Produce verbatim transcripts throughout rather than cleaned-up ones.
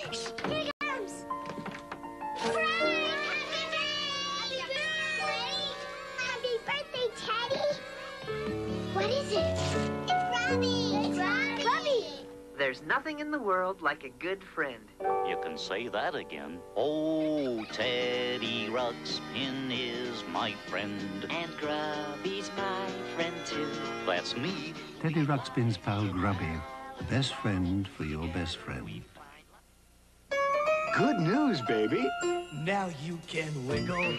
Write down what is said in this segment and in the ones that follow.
Here comes. Hooray! Happy birthday! Happy birthday, Teddy! What is it? It's Grubby! It's Grubby! Grubby! There's nothing in the world like a good friend. You can say that again. Oh, Teddy Ruxpin is my friend. And Grubby's my friend, too. That's me. Teddy Ruxpin's pal, Grubby. The best friend for your best friend. Good news, baby. Now you can wiggle,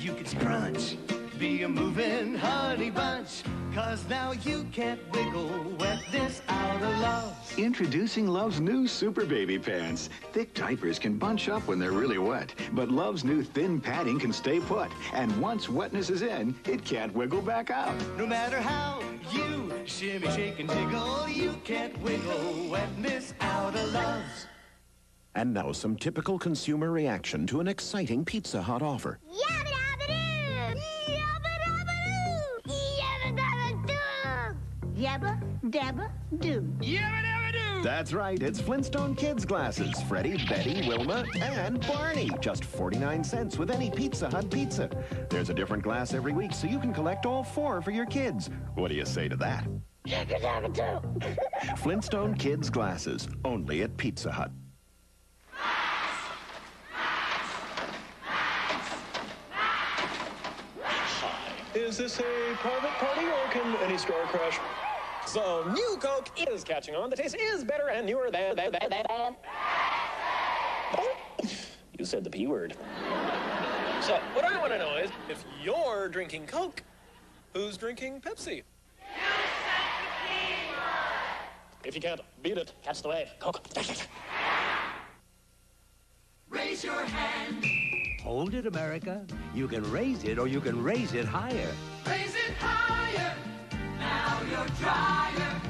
you can scrunch, be a moving honey bunch, cause now you can't wiggle wet this out of Love. Introducing Love's new Super Baby Pants. Thick diapers can bunch up when they're really wet, but Love's new thin padding can stay put, and once wetness is in, it can't wiggle back out. No matter how you shimmy, shake, and jiggle, you can't wiggle wetness out of Love. And now some typical consumer reaction to an exciting Pizza Hut offer. Yeah, Yabba dabba do. Yabba dabba do. That's right. It's Flintstone Kids Glasses. Freddie, Betty, Wilma, and Barney. Just forty-nine cents with any Pizza Hut pizza. There's a different glass every week, so you can collect all four for your kids. What do you say to that? Yabba dabba do. Flintstone Kids Glasses. Only at Pizza Hut. Is this a private party, or can any store crash? So, new Coke is catching on. The taste is better and newer than... than, than, than. You said the P word. So, what I want to know is, if you're drinking Coke, who's drinking Pepsi? You said the P word! If you can't beat it, catch the wave. Coke. Raise your hand. Hold it, America. You can raise it, or you can raise it higher. Raise it higher. Now you're drier.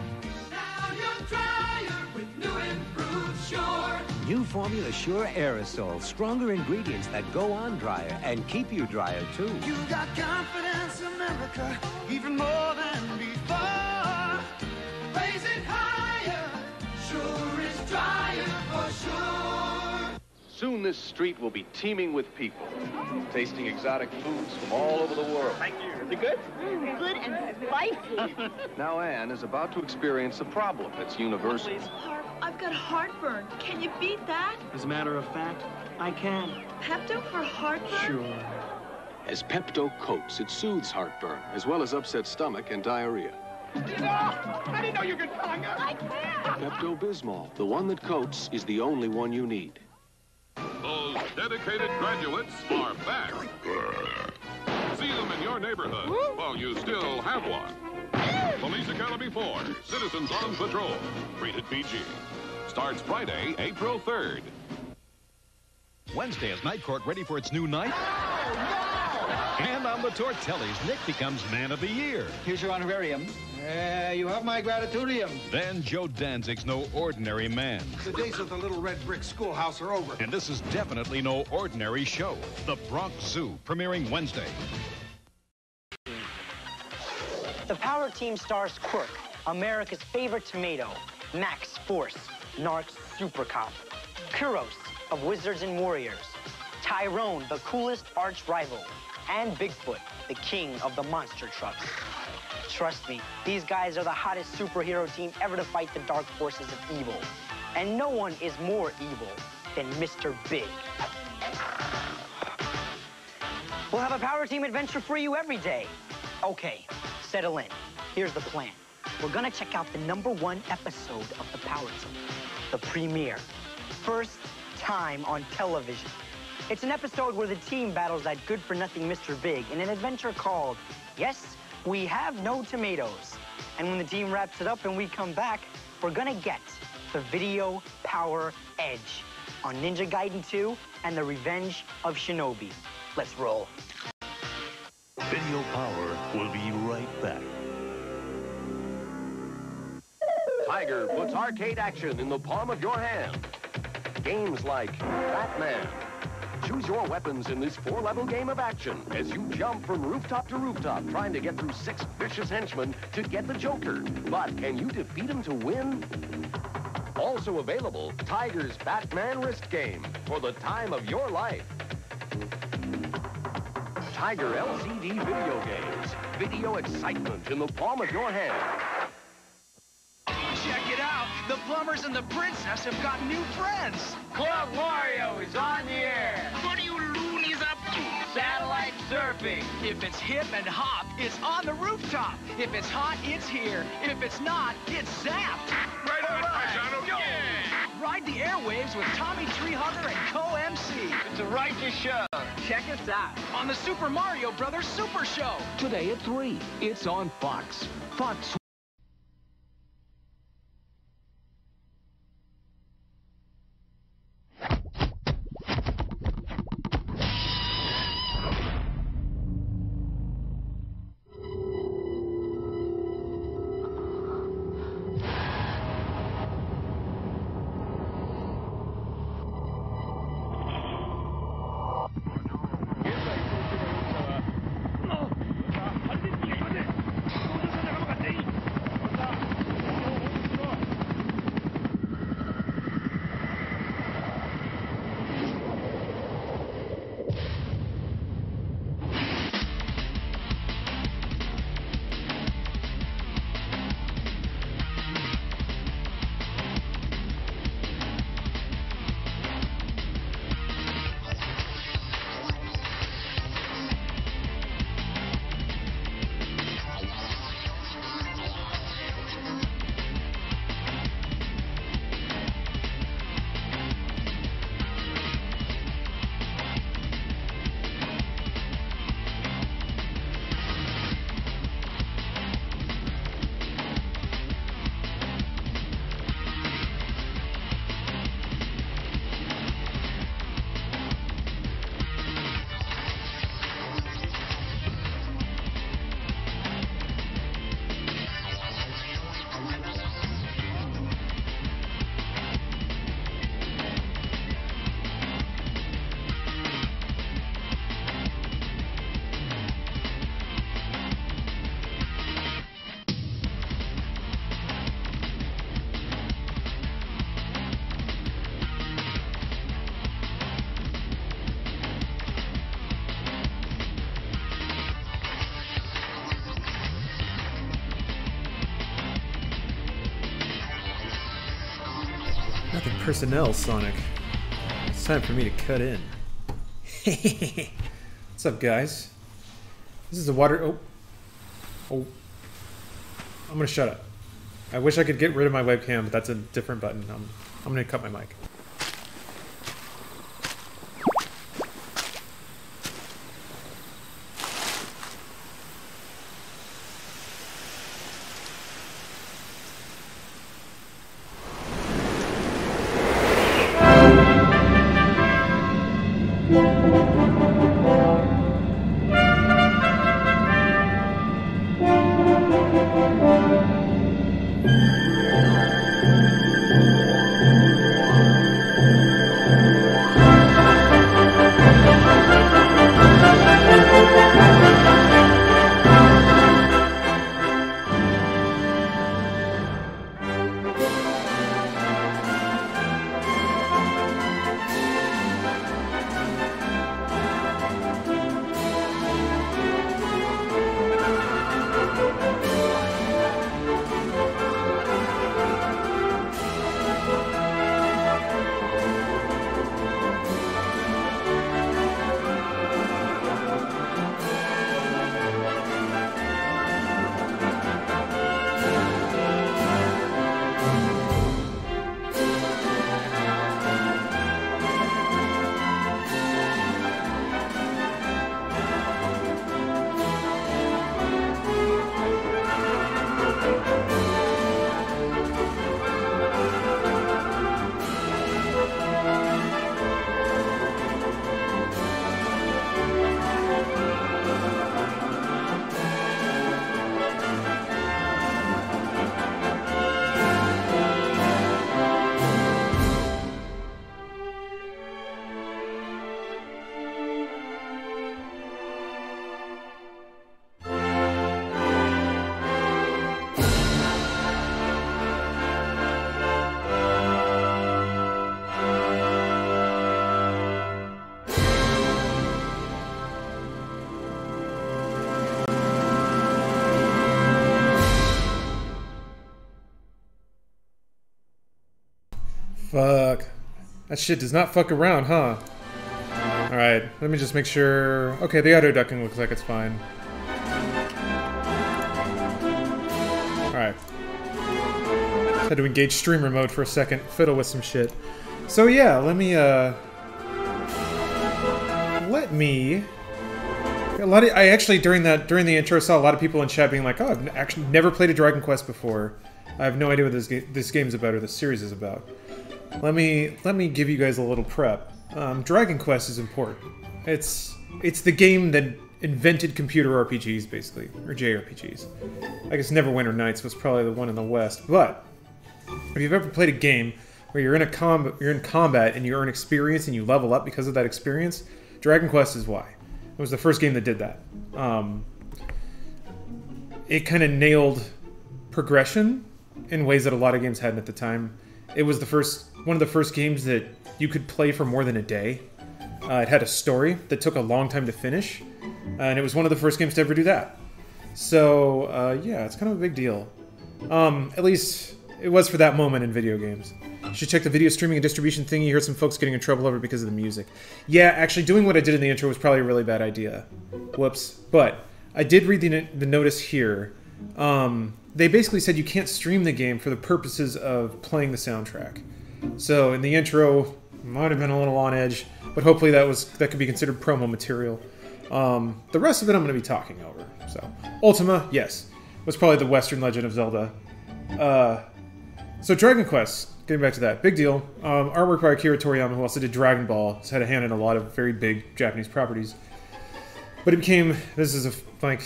Now you're drier with new improved Sure. New formula Sure aerosol. Stronger ingredients that go on drier and keep you drier, too. You got confidence, America, even more than before. Raise it higher. Sure is drier for sure. Soon this street will be teeming with people, tasting exotic foods from all over the world. Thank you. Is it good? Mm, good and spicy. Now Anne is about to experience a problem that's universal. Please. Harp, I've got heartburn. Can you beat that? As a matter of fact, I can. Pepto for heartburn? Sure. As Pepto coats, it soothes heartburn, as well as upset stomach and diarrhea. No! I didn't know you could tell me. I can't. Pepto Bismol, the one that coats, is the only one you need. Those dedicated graduates are back. See them in your neighborhood while you still have one. Police Academy four, Citizens on Patrol, rated P G. Starts Friday, April third. Wednesday is Night Court ready for its new night. Oh, no! And on the Tortellis, Nick becomes Man of the Year. Here's your honorarium. Uh, you have my gratitudium. Then Joe Danzig's no ordinary man. The days of the little red brick schoolhouse are over. And this is definitely no ordinary show. The Bronx Zoo, premiering Wednesday. The Power Team stars Quirk, America's favorite tomato, Max Force, Narcs Super Cop, Kuros of Wizards and Warriors, Tyrone, the coolest arch rival, and Bigfoot, the king of the monster trucks. Trust me, these guys are the hottest superhero team ever to fight the dark forces of evil. And no one is more evil than Mister Big. We'll have a Power Team adventure for you every day. Okay, settle in. Here's the plan. We're gonna check out the number one episode of the Power Team, the premiere. First time on television. It's an episode where the team battles that good-for-nothing Mister Big in an adventure called Yes, We Have No Tomatoes. And when the team wraps it up and we come back, we're gonna get the Video Power Edge on Ninja Gaiden two and the Revenge of Shinobi. Let's roll. Video Power will be right back. Tiger puts arcade action in the palm of your hand. Games like Batman. Choose your weapons in this four-level game of action as you jump from rooftop to rooftop trying to get through six vicious henchmen to get the Joker. But can you defeat him to win? Also available, Tiger's Batman Wrist Game for the time of your life. Tiger L C D video games. Video excitement in the palm of your hand. Check it out. The plumbers and the princess have got new friends. Club Wario is on the air. What are you loonies up to? Satellite surfing. If it's hip and hop, it's on the rooftop. If it's hot, it's here. If it's not, it's zapped. Right on, Paisano. Yo. Yeah. Ride the airwaves with Tommy Treehugger and co-M C. It's a righteous show. Check us out on the Super Mario Brothers Super Show. Today at three, it's on Fox. Fox. Personnel, Sonic. It's time for me to cut in. What's up, guys? This is a water... Oh. Oh. I'm gonna shut up. I wish I could get rid of my webcam, but that's a different button. I'm, I'm gonna cut my mic. That shit does not fuck around, huh? Alright, let me just make sure... Okay, the auto-ducking looks like it's fine. Alright. Had to engage streamer mode for a second, fiddle with some shit. So yeah, let me, uh... Let me... A lot of, I actually, during that during the intro, saw a lot of people in chat being like, oh, I've actually never played a Dragon Quest before. I have no idea what this, ga this game's about or this series is about. Let me let me give you guys a little prep. Um, Dragon Quest is important. It's it's the game that invented computer R P Gs, basically, or J R P Gs. I guess Neverwinter Nights was probably the one in the West. But if you've ever played a game where you're in a com you're in combat and you earn experience and you level up because of that experience, Dragon Quest is why. It was the first game that did that. Um, it kind of nailed progression in ways that a lot of games hadn't at the time. It was the first, one of the first games that you could play for more than a day. Uh, it had a story that took a long time to finish, uh, and it was one of the first games to ever do that. So uh, yeah, it's kind of a big deal. Um, at least it was for that moment in video games. You should check the video streaming and distribution thing. You heard some folks getting in trouble over because of the music. Yeah, actually doing what I did in the intro was probably a really bad idea. Whoops. But I did read the, the notice here. Um, they basically said you can't stream the game for the purposes of playing the soundtrack. So in the intro, might have been a little on edge, but hopefully that was that could be considered promo material. Um, the rest of it I'm going to be talking over. So Ultima, yes, was probably the Western Legend of Zelda. Uh, so Dragon Quest. Getting back to that, big deal. Um, artwork by Akira Toriyama, who also did Dragon Ball. Has had a hand in a lot of very big Japanese properties. But it became, this is a, like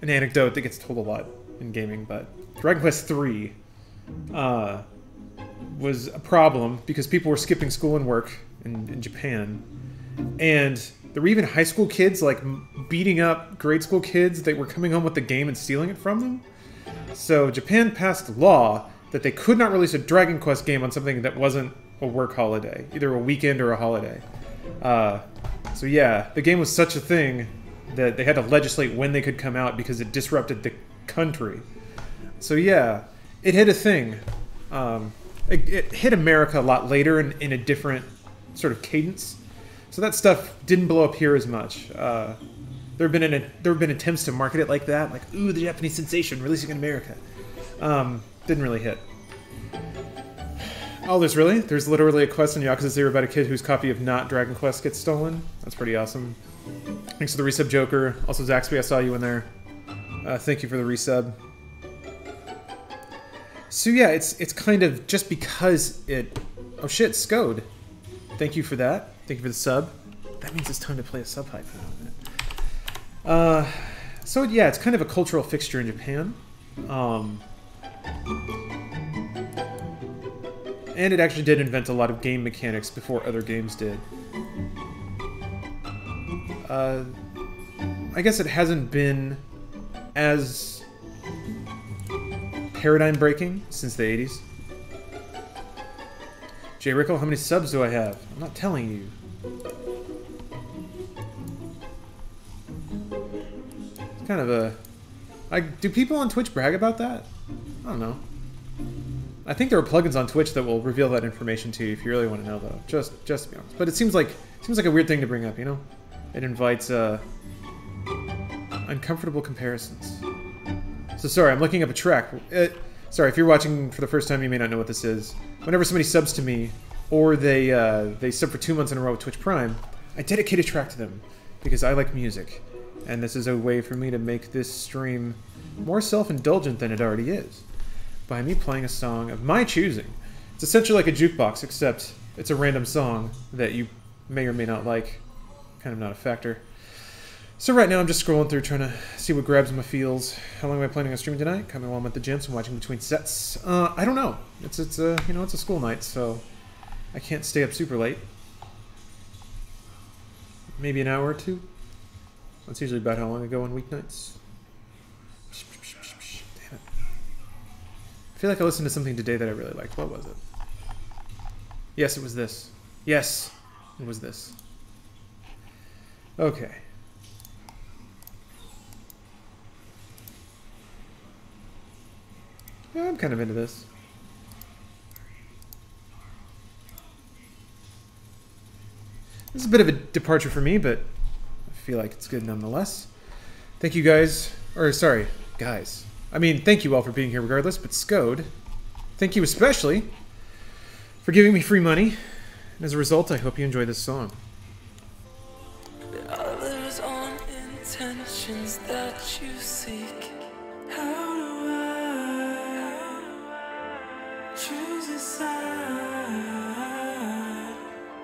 an anecdote that gets told a lot in gaming, but Dragon Quest three uh, was a problem because people were skipping school and work in, in Japan. And there were even high school kids like beating up grade school kids that were coming home with the game and stealing it from them. So Japan passed a law that they could not release a Dragon Quest game on something that wasn't a work holiday, either a weekend or a holiday. Uh, so yeah, the game was such a thing that they had to legislate when they could come out because it disrupted the country. So yeah, it hit a thing. Um, it, it hit America a lot later in, in a different sort of cadence. So that stuff didn't blow up here as much. Uh, there have been an, there have been attempts to market it like that, like, ooh, the Japanese sensation releasing in America. Um, Didn't really hit. Oh, there's really? There's literally a quest in Yakuza zero about a kid whose copy of Not Dragon Quest gets stolen. That's pretty awesome. Thanks for the resub, Joker. Also, Zaxby, I saw you in there. Uh, thank you for the resub. So yeah, it's it's kind of just because it... Oh shit, Scode. Thank you for that. Thank you for the sub. That means it's time to play a sub hype. Uh, so yeah, it's kind of a cultural fixture in Japan. Um... And it actually did invent a lot of game mechanics before other games did. Uh, I guess it hasn't been as paradigm breaking since the eighties. Jay Rickle, how many subs do I have? I'm not telling you. It's kind of a... I, do people on Twitch brag about that? I don't know. I think there are plugins on Twitch that will reveal that information to you if you really want to know, though. Just, just to be honest. But it seems like it seems like a weird thing to bring up, you know? It invites uh, uncomfortable comparisons. So sorry, I'm looking up a track. It, sorry, if you're watching for the first time, you may not know what this is. Whenever somebody subs to me, or they uh, they sub for two months in a row with Twitch Prime, I dedicate a track to them because I like music, and this is a way for me to make this stream more self-indulgent than it already is, by me playing a song of my choosing. It's essentially like a jukebox, except it's a random song that you may or may not like. Kind of not a factor. So right now I'm just scrolling through, trying to see what grabs my feels. How long am I planning on streaming tonight? Coming while I'm at the gym, so I'm watching between sets. Uh, I don't know. It's it's a you know it's a school night, so I can't stay up super late. Maybe an hour or two. That's usually about how long I go on weeknights. I feel like I listened to something today that I really liked. What was it? Yes, it was this. Yes, it was this. Okay. Yeah, I'm kind of into this. This is a bit of a departure for me, but I feel like it's good nonetheless. Thank you guys, or sorry, guys. I mean, thank you all for being here regardless, but Scode, thank you especially for giving me free money. And as a result, I hope you enjoy this song. Others on intentions that you seek. How do I choose a side?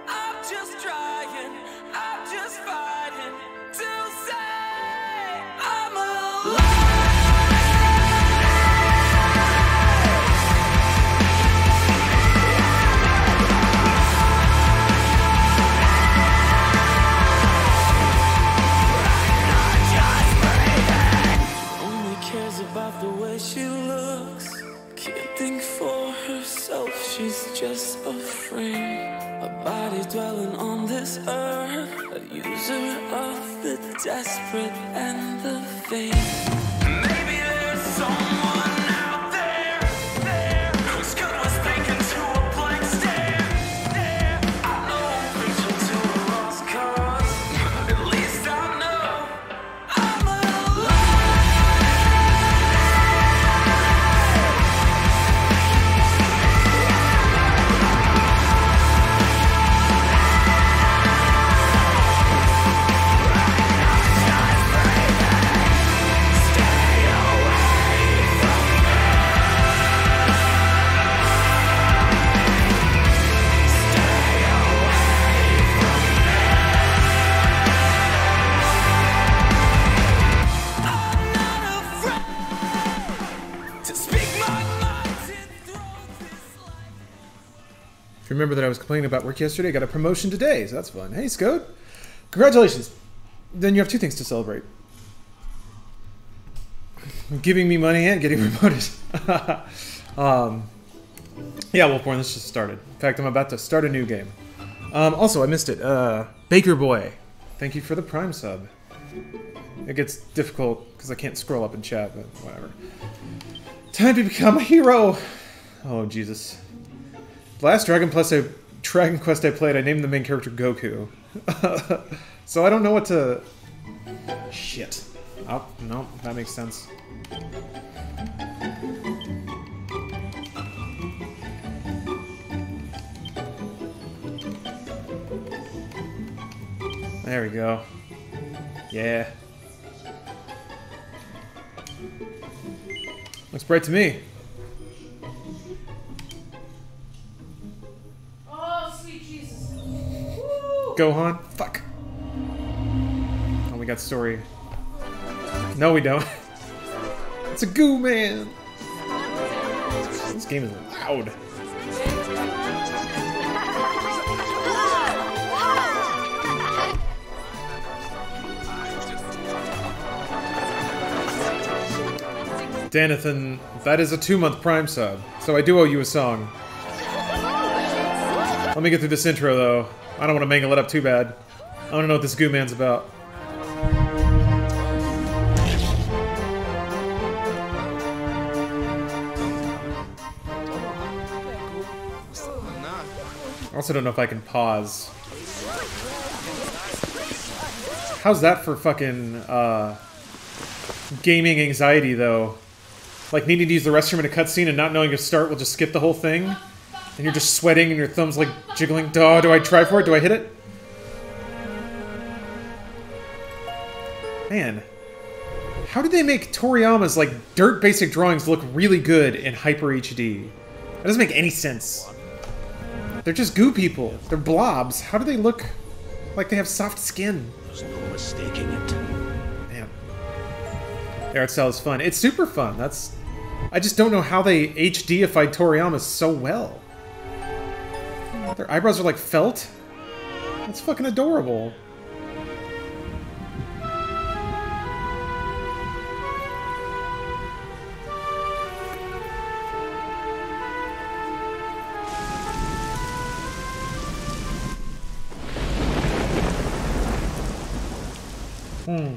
I'm just trying, I'm just fighting to say I'm alive. Only cares about the way she looks. Can't think for herself, she's just afraid. A body dwelling on this earth, a user of the desperate and the faint. Maybe there's someone out there, there, whose good was thinking to a blank stare, there. I know I'm preaching to a lost cause, but at least I know I'm alive. If you remember that I was complaining about work yesterday, I got a promotion today, so that's fun. Hey, Scode. Congratulations. Then you have two things to celebrate. Giving me money and getting promoted. um, yeah, well, porn, this just started. In fact, I'm about to start a new game. Um, also, I missed it. Uh, Baker Boy. Thank you for the Prime sub. It gets difficult because I can't scroll up in chat, but whatever. Time to become a hero. Oh, Jesus. Last Dragon Plus I, Dragon Quest I played, I named the main character Goku. So I don't know what to... Shit. Oh, no, that makes sense. There we go. Yeah. Looks bright to me. Gohan? Fuck. Oh, we got story. No, we don't. It's a goo man. This game is loud. Danathan, that is a two-month Prime sub, so I do owe you a song. Let me get through this intro, though. I don't want to mangle it up too bad. I don't know what this goo man's about. I also don't know if I can pause. How's that for fucking uh, gaming anxiety, though? Like needing to use the restroom in a cutscene and not knowing your start will just skip the whole thing? And you're just sweating and your thumb's like jiggling. Duh, do I try for it? Do I hit it? Man. How did they make Toriyama's like dirt basic drawings look really good in Hyper H D? That doesn't make any sense. They're just goo people. They're blobs. How do they look like they have soft skin? There's no mistaking it. Man. The art style is fun. It's super fun. That's... I just don't know how they H D-ified Toriyama so well. Their eyebrows are like felt? That's fucking adorable. Hmm.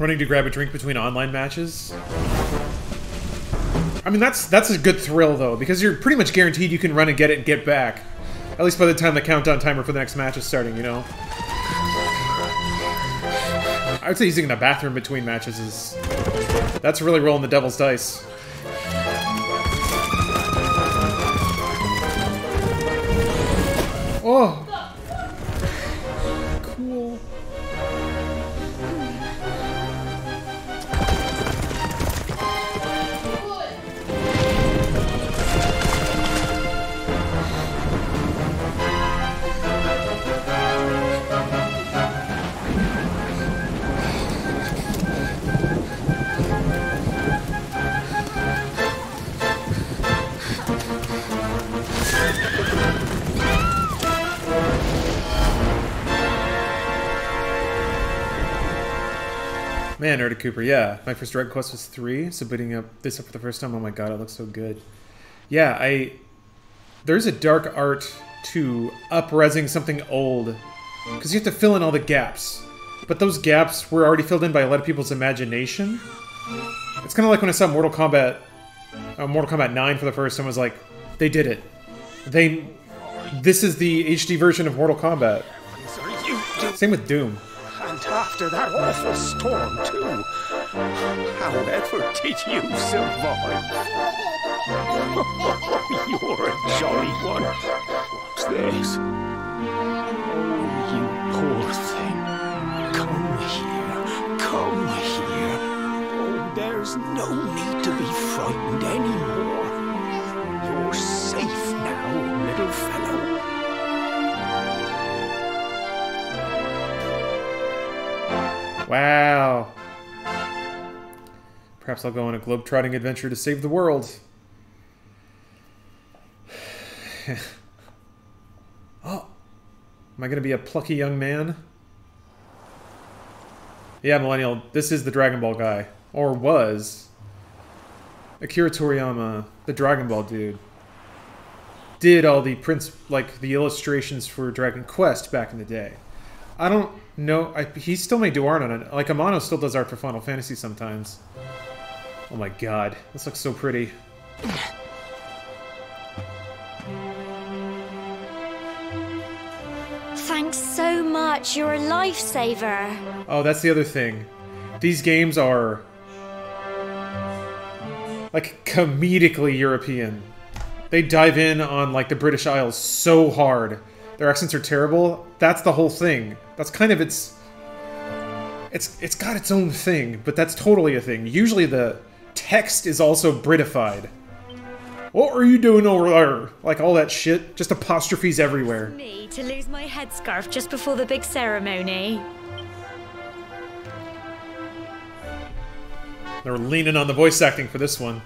Running to grab a drink between online matches? I mean, that's that's a good thrill, though, because you're pretty much guaranteed you can run and get it and get back. At At least by the time the countdown timer for the next match is starting, you know? I would say using the bathroom between matches is... that's really rolling the devil's dice. Oh! Cool. Man, Erda Cooper, yeah. My first Dragon Quest was three, so booting up this up for the first time, oh my god, it looks so good. Yeah, I... there's a dark art to up-resing something old, because you have to fill in all the gaps. But those gaps were already filled in by a lot of people's imagination. It's kind of like when I saw Mortal Kombat... Uh, Mortal Kombat nine for the first time, I was like, they did it. They... this is the H D version of Mortal Kombat. Same with Doom. After that awful storm, too. However did you survive? You're a jolly one. What's this? Oh, you poor thing. Come here. Come here. Oh, there's no need to be frightened anymore. You're safe now, little fellow. Wow. Perhaps I'll go on a globe-trotting adventure to save the world. Oh. Am I going to be a plucky young man? Yeah, Millennial, this is the Dragon Ball guy. Or was. Akira Toriyama, the Dragon Ball dude, did all the prints, like the illustrations for Dragon Quest back in the day. I don't know. I, he still may do art on it. Like, Amano still does art for Final Fantasy sometimes. Oh my god. This looks so pretty. Thanks so much. You're a lifesaver. Oh, that's the other thing. These games are... like, comedically European. They dive in on, like, the British Isles so hard. Their accents are terrible. That's the whole thing. That's kind of its... It's it's got its own thing, but that's totally a thing. Usually the text is also Britified. What are you doing over there? Like all that shit. Just apostrophes everywhere. It's me to lose my headscarf just before the big ceremony. They're leaning on the voice acting for this one.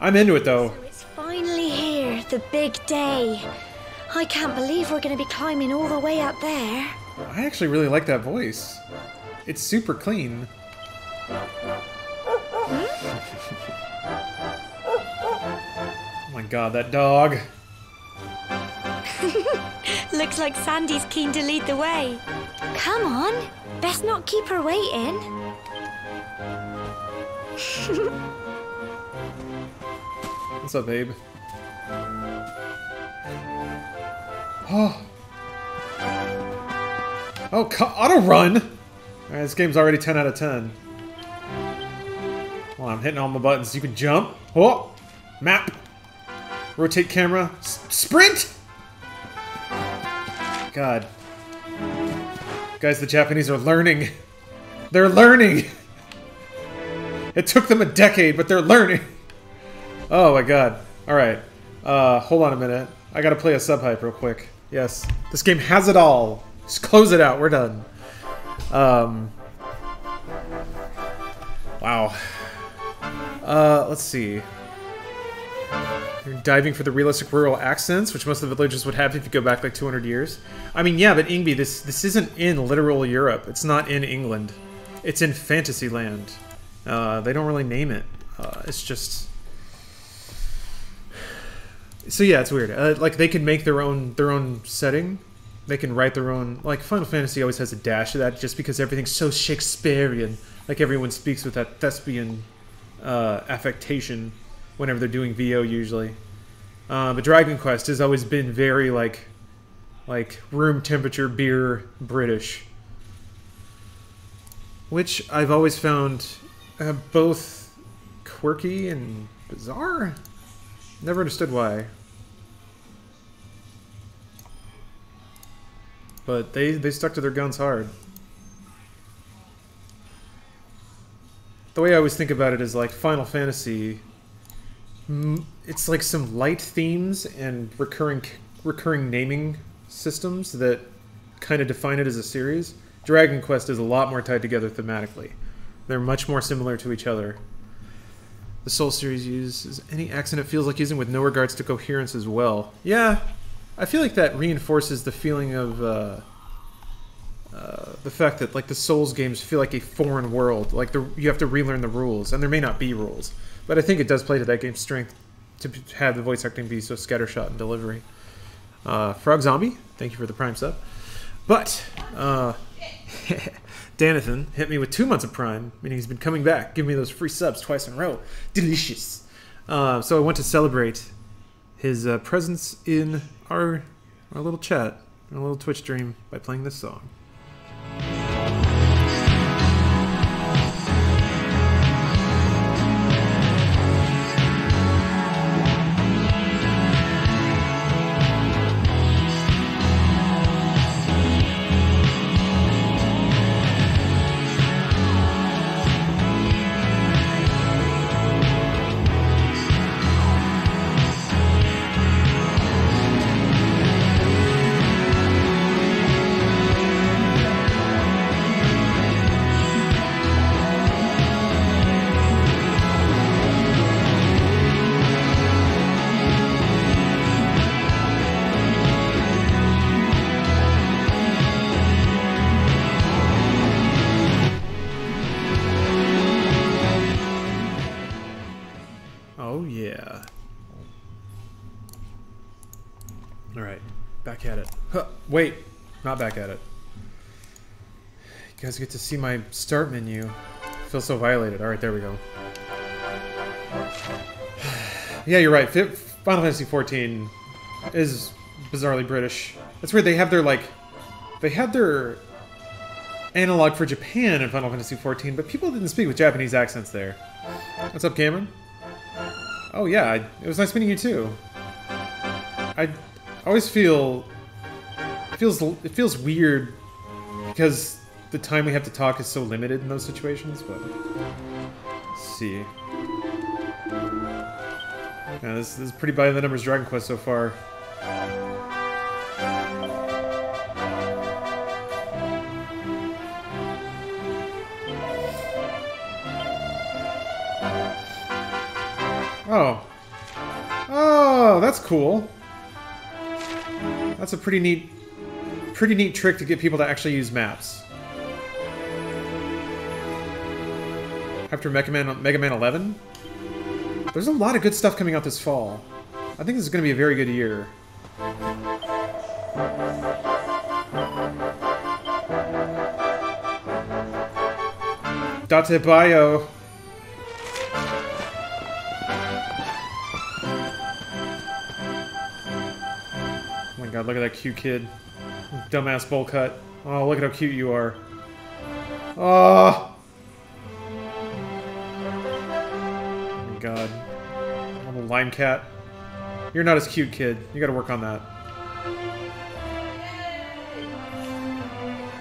I'm into it though. So it's finally here, the big day. I can't believe we're going to be climbing all the way up there. I actually really like that voice. It's super clean. Hmm? Oh my god, that dog. Looks like Sandy's keen to lead the way. Come on, best not keep her waiting. What's up, babe? Oh. Oh, auto run! Alright, this game's already ten out of ten. Well, I'm hitting all my buttons. You can jump. Oh! Map. Rotate camera. S sprint! God. Guys, the Japanese are learning. They're learning! It took them a decade, but they're learning! Oh my god. Alright. Uh, hold on a minute. I gotta play a sub-hype real quick. Yes. This game has it all. Just close it out. We're done. Um, wow. Uh, let's see. You're diving for the realistic rural accents, which most of the villagers would have if you go back like two hundred years. I mean, yeah, but Ingby, this this isn't in literal Europe. It's not in England. It's in Fantasyland. Uh, they don't really name it. Uh, it's just. So yeah, it's weird. Uh, like they can make their own their own setting. They can write their own... like, Final Fantasy always has a dash of that just because everything's so Shakespearean. Like, everyone speaks with that thespian uh, affectation whenever they're doing V O, usually. Uh, but Dragon Quest has always been very, like, like room temperature beer British, which I've always found uh, both quirky and bizarre. Never understood why. But they, they stuck to their guns hard. The way I always think about it is like Final Fantasy. It's like some light themes and recurring recurring naming systems that kind of define it as a series. Dragon Quest is a lot more tied together thematically. They're much more similar to each other. The Soul series uses any accent it feels like using with no regards to coherence as well. Yeah, I feel like that reinforces the feeling of uh, uh, the fact that like the Souls games feel like a foreign world. Like the, you have to relearn the rules, and there may not be rules, but I think it does play to that game's strength to have the voice acting be so scattershot in delivery. Uh, Frog Zombie, thank you for the prime sub. But uh, Danathan hit me with two months of Prime, meaning he's been coming back, giving me those free subs twice in a row. Delicious. Uh, so I want to celebrate his uh, presence in our our little chat, our little Twitch stream, by playing this song. Wait, not back at it. You guys get to see my start menu. I feel so violated. All right, there we go. Yeah, you're right. Final Fantasy fourteen is bizarrely British. That's weird. They have their like, they had their analog for Japan in Final Fantasy fourteen, but people didn't speak with Japanese accents there. What's up, Cameron? Oh yeah, I, it was nice meeting you too. I always feel. Feels, it feels weird because the time we have to talk is so limited in those situations, but let's see. Yeah, this, this is pretty by the numbers Dragon Quest so far. Oh. Oh, that's cool. That's a pretty neat... pretty neat trick to get people to actually use maps. After Mega Man, Mega Man eleven, there's a lot of good stuff coming out this fall. I think this is going to be a very good year. Date Bio. Oh my god, look at that cute kid. Dumbass bowl cut. Oh, look at how cute you are. Oh! Oh my god. I'm a lime cat. You're not as cute, kid. You gotta work on that.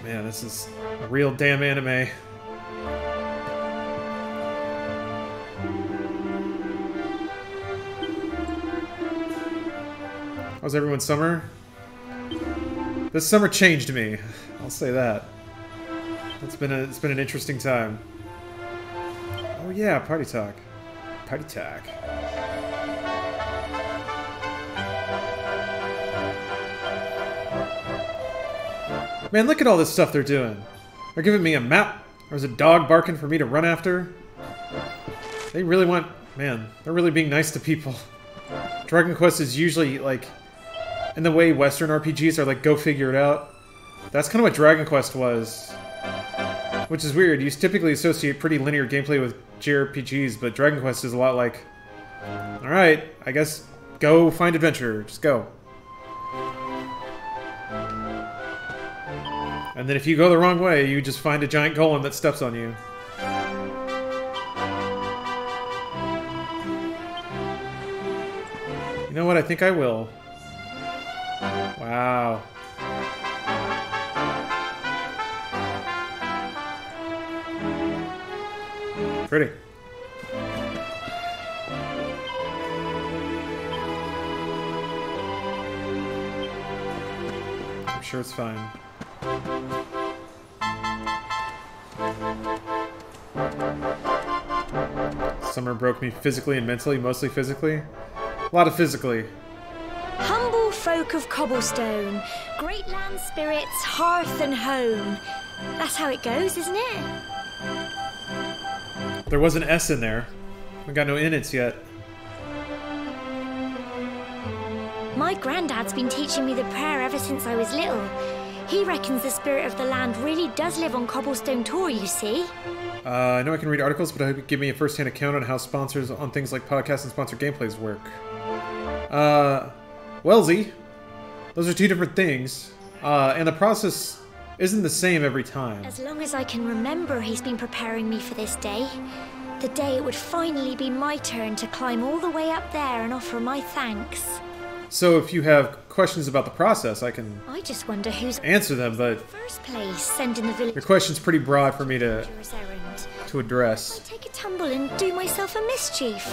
Man, this is a real damn anime. How's everyone's summer? This summer changed me. I'll say that. It's been a, it's been an interesting time. Oh yeah, party talk. Party talk. Man, look at all this stuff they're doing. They're giving me a map. There's a dog barking for me to run after. They really want... Man, they're really being nice to people. Dragon Quest is usually like... And the way Western R P Gs are like, go figure it out. That's kind of what Dragon Quest was. Which is weird. You typically associate pretty linear gameplay with J R P Gs, but Dragon Quest is a lot like... Alright, I guess go find adventure. Just go. And then if you go the wrong way, you just find a giant golem that steps on you. You know what? I think I will. Wow. Pretty. I'm sure it's fine. Summer broke me physically and mentally, mostly physically. A lot of physically. Humble folk of Cobblestone, great land spirits, hearth and home. That's how it goes, isn't it? There was an S in there. We got no innits yet. My granddad's been teaching me the prayer ever since I was little. He reckons the spirit of the land really does live on Cobblestone Tor, you see. Uh, I know I can read articles, but I hope you give me a first-hand account on how sponsors on things like podcasts and sponsored gameplays work. Uh, Wellesley, those are two different things, uh, and the process isn't the same every time. As long as I can remember, he's been preparing me for this day. The day it would finally be my turn to climb all the way up there and offer my thanks. So if you have questions about the process, I can I just wonder who's answer them, but first place, send in the village. Your question's pretty broad for me to, to address. I take a tumble and do myself a mischief.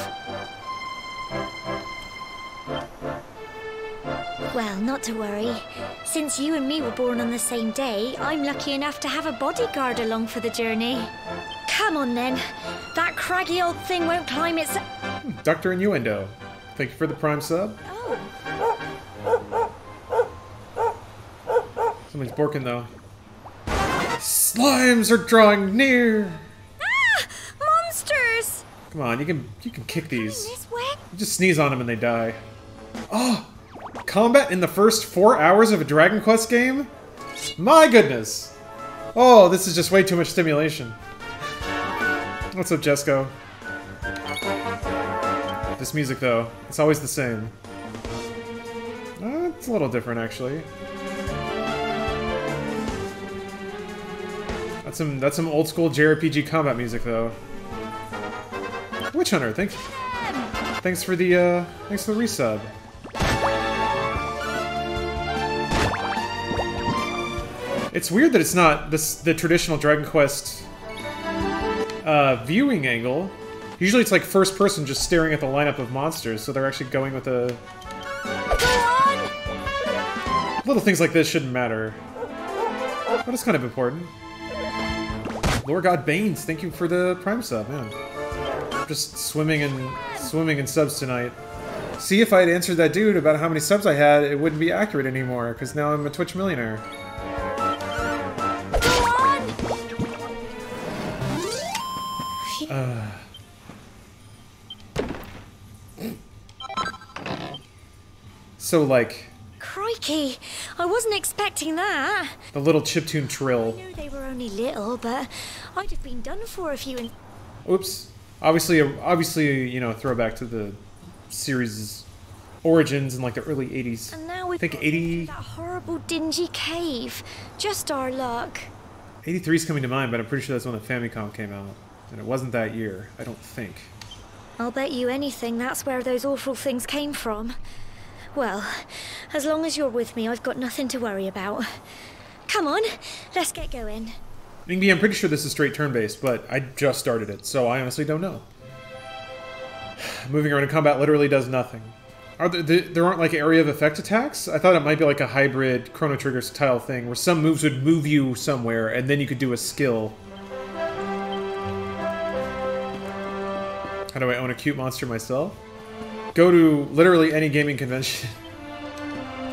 Well, not to worry. Since you and me were born on the same day, I'm lucky enough to have a bodyguard along for the journey. Come on then. That craggy old thing won't climb its... Doctor Innuendo, thank you for the prime sub. Oh. Somebody's borking though. Slimes are drawing near. Ah! Monsters! Come on, you can you can kick these. This way? You just sneeze on them and they die. Oh! Combat in the first four hours of a Dragon Quest game? My goodness! Oh, this is just way too much stimulation. What's up, Jesco? This music though, it's always the same. Uh, it's a little different actually. That's some that's some old school J R P G combat music though. Witch Hunter, thanks. Thanks for the uh, thanks for the resub. It's weird that it's not this the traditional Dragon Quest uh, viewing angle. Usually it's like first person just staring at the lineup of monsters, so they're actually going with a... Go on! Little things like this shouldn't matter. But it's kind of important. Lord God Baines, thank you for the prime sub, man. Just swimming and swimming in subs tonight. See, if I had answered that dude about how many subs I had, it wouldn't be accurate anymore, because now I'm a Twitch millionaire. Go on! Uh... So, like... Crikey! I wasn't expecting that! The little chiptune trill. I knew they were only little, but I'd have been done for if you and... Oops. Obviously, obviously, you know, throwback to the series' origins in, like, the early eighties. And now we think eighty... That horrible, dingy cave. Just our luck. eighty-three's coming to mind, but I'm pretty sure that's when the Famicom came out. And it wasn't that year, I don't think. I'll bet you anything that's where those awful things came from. Well, as long as you're with me, I've got nothing to worry about. Come on, let's get going. Ingby, I'm pretty sure this is straight turn-based, but I just started it, so I honestly don't know. Moving around in combat literally does nothing. Are there, there aren't, like, area of effect attacks? I thought it might be like a hybrid Chrono Trigger style thing, where some moves would move you somewhere, and then you could do a skill. How do I own a cute monster myself? Go to literally any gaming convention.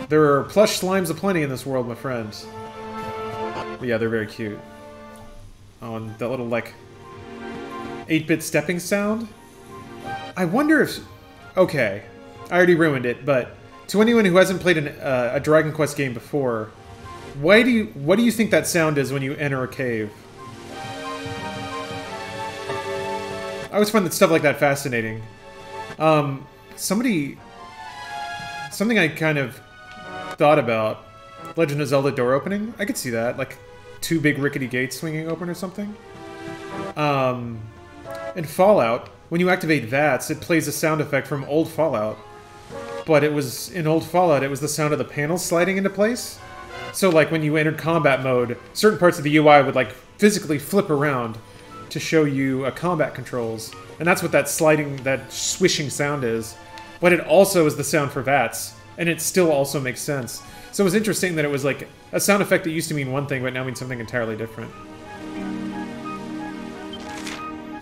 There are plush slimes aplenty in this world, my friends. But yeah, they're very cute. Oh, and that little, like, eight-bit stepping sound? I wonder if... Okay, I already ruined it, but to anyone who hasn't played an, uh, a Dragon Quest game before, why do you, what do you think that sound is when you enter a cave? I always find that stuff like that fascinating. Um... Somebody, something I kind of thought about, Legend of Zelda door opening. I could see that, like, two big rickety gates swinging open or something. Um, in Fallout, when you activate VATS, it plays a sound effect from old Fallout. But it was, in old Fallout, it was the sound of the panels sliding into place. So, like, when you entered combat mode, certain parts of the U I would, like, physically flip around to show you uh, combat controls. And that's what that sliding, that swishing sound is. But it also is the sound for VATS. And it still also makes sense. So it was interesting that it was, like, a sound effect that used to mean one thing, but now means something entirely different.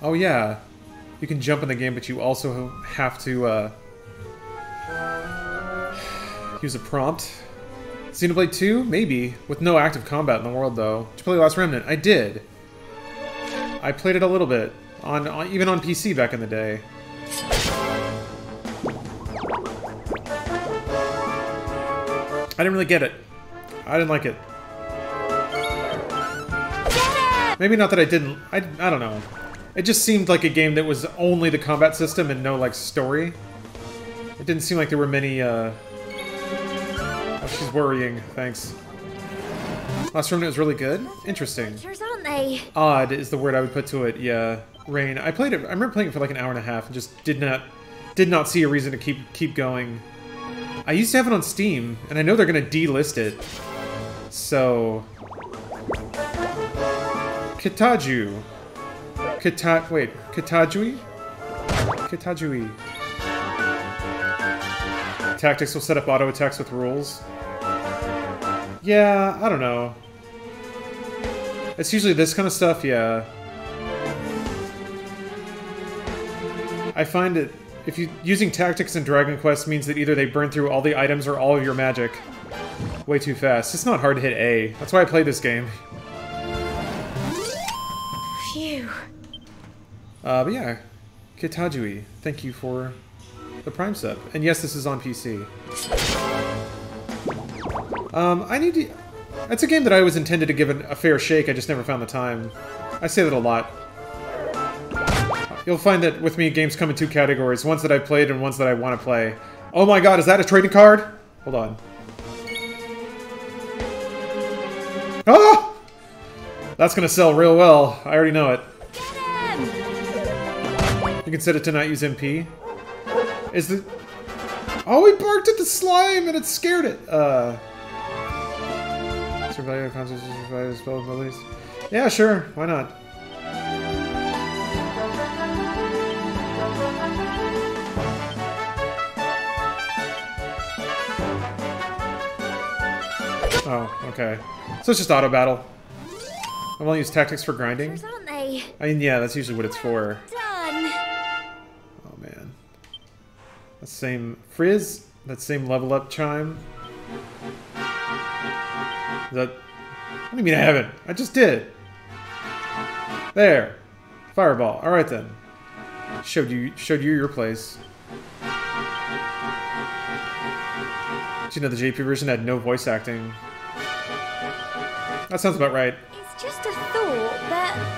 Oh, yeah. You can jump in the game, but you also have to, uh... use a prompt. Xenoblade two? Maybe. With no active combat in the world, though. Did you play Last Remnant? I did. I played it a little bit. On, on even on P C back in the day. I didn't really get it. I didn't like it. Maybe not that I didn't... I, I don't know. It just seemed like a game that was only the combat system and no, like, story. It didn't seem like there were many, uh... Oh, she's worrying. Thanks. Last Remnant was really good? Interesting. Odd is the word I would put to it, yeah. Rain. I played it... I remember playing it for like an hour and a half and just did not... Did not see a reason to keep keep going. I used to have it on Steam, and I know they're gonna delist it. So... Kitaju. Kita... Wait. Kitajui? Kitajui. Tactics will set up auto attacks with rules. Yeah, I don't know. It's usually this kind of stuff, yeah. I find it... If you using tactics in Dragon Quest means that either they burn through all the items or all of your magic. Way too fast. It's not hard to hit A. That's why I play this game. Phew. Uh, but yeah. Kitajui, thank you for... the Prime sub. And yes, this is on P C. Um, I need to... That's a game that I always intended to give an, a fair shake, I just never found the time. I say that a lot. You'll find that with me, games come in two categories. Ones that I've played and ones that I want to play. Oh my god, is that a trading card? Hold on. Ah! That's gonna sell real well. I already know it. You can set it to not use M P. Is the... Oh, he barked at the slime and it scared it! Uh... Survive concepts, survive spell abilities. Yeah, sure. Why not? Oh, okay. So it's just auto battle. I've only used tactics for grinding. I mean, yeah, that's usually what it's for. That same frizz, that same level up chime. That, what do you mean I haven't? I just did. There, fireball. All right then. Showed you, showed you your place. Did you know the J P version had no voice acting? That sounds about right. It's just a thought that.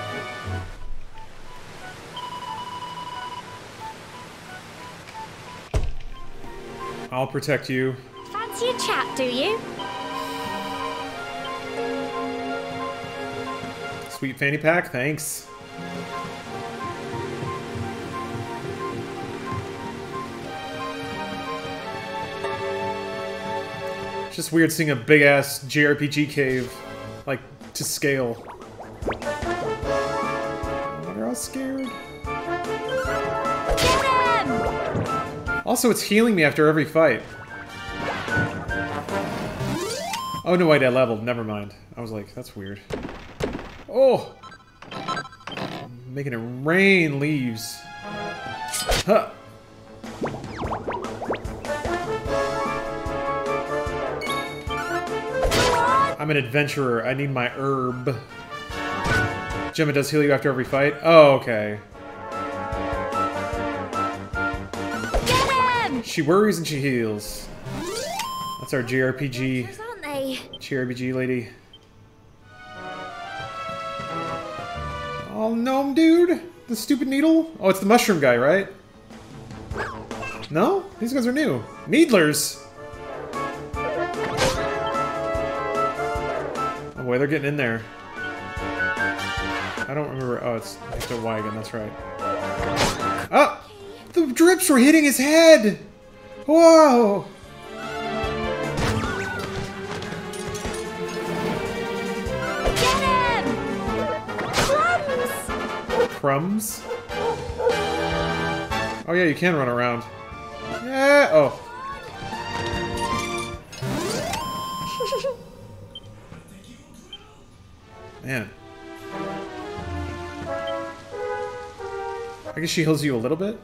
I'll protect you. Fancy a chat, do you? Sweet fanny pack, thanks. It's just weird seeing a big ass J R P G cave, like, to scale. I wonder how scared. Also, it's healing me after every fight. Oh, no, wait, I leveled. Never mind. I was like, that's weird. Oh! Making it rain leaves. Huh. I'm an adventurer. I need my herb. Gemma does heal you after every fight? Oh, okay. She worries and she heals. That's our J R P G. J R P G lady. Oh, gnome dude! The stupid needle? Oh, it's the mushroom guy, right? No? These guys are new. Needlers! Oh boy, they're getting in there. I don't remember. Oh, it's Mister Wygan. That's right. Oh! The drips were hitting his head! Whoa! Get him! Crumbs! Crumbs? Oh yeah, you can run around. Yeah! Oh. Man. I guess she heals you a little bit?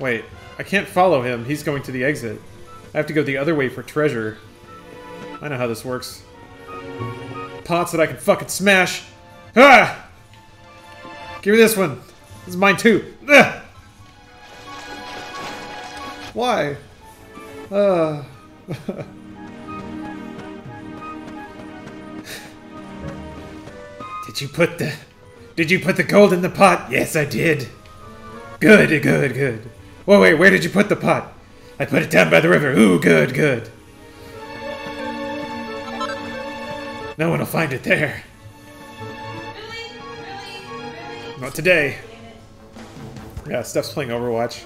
Wait, I can't follow him. He's going to the exit. I have to go the other way for treasure. I know how this works. Pots that I can fucking smash! Ah! Give me this one! This is mine too! Ah! Why? Uh... Did you put the... Did you put the gold in the pot? Yes, I did. Good, good, good. Whoa, wait, where did you put the pot? I put it down by the river. Ooh, good, good. No one will find it there. Really? Really? Really? Not today. Yeah, Steph's playing Overwatch.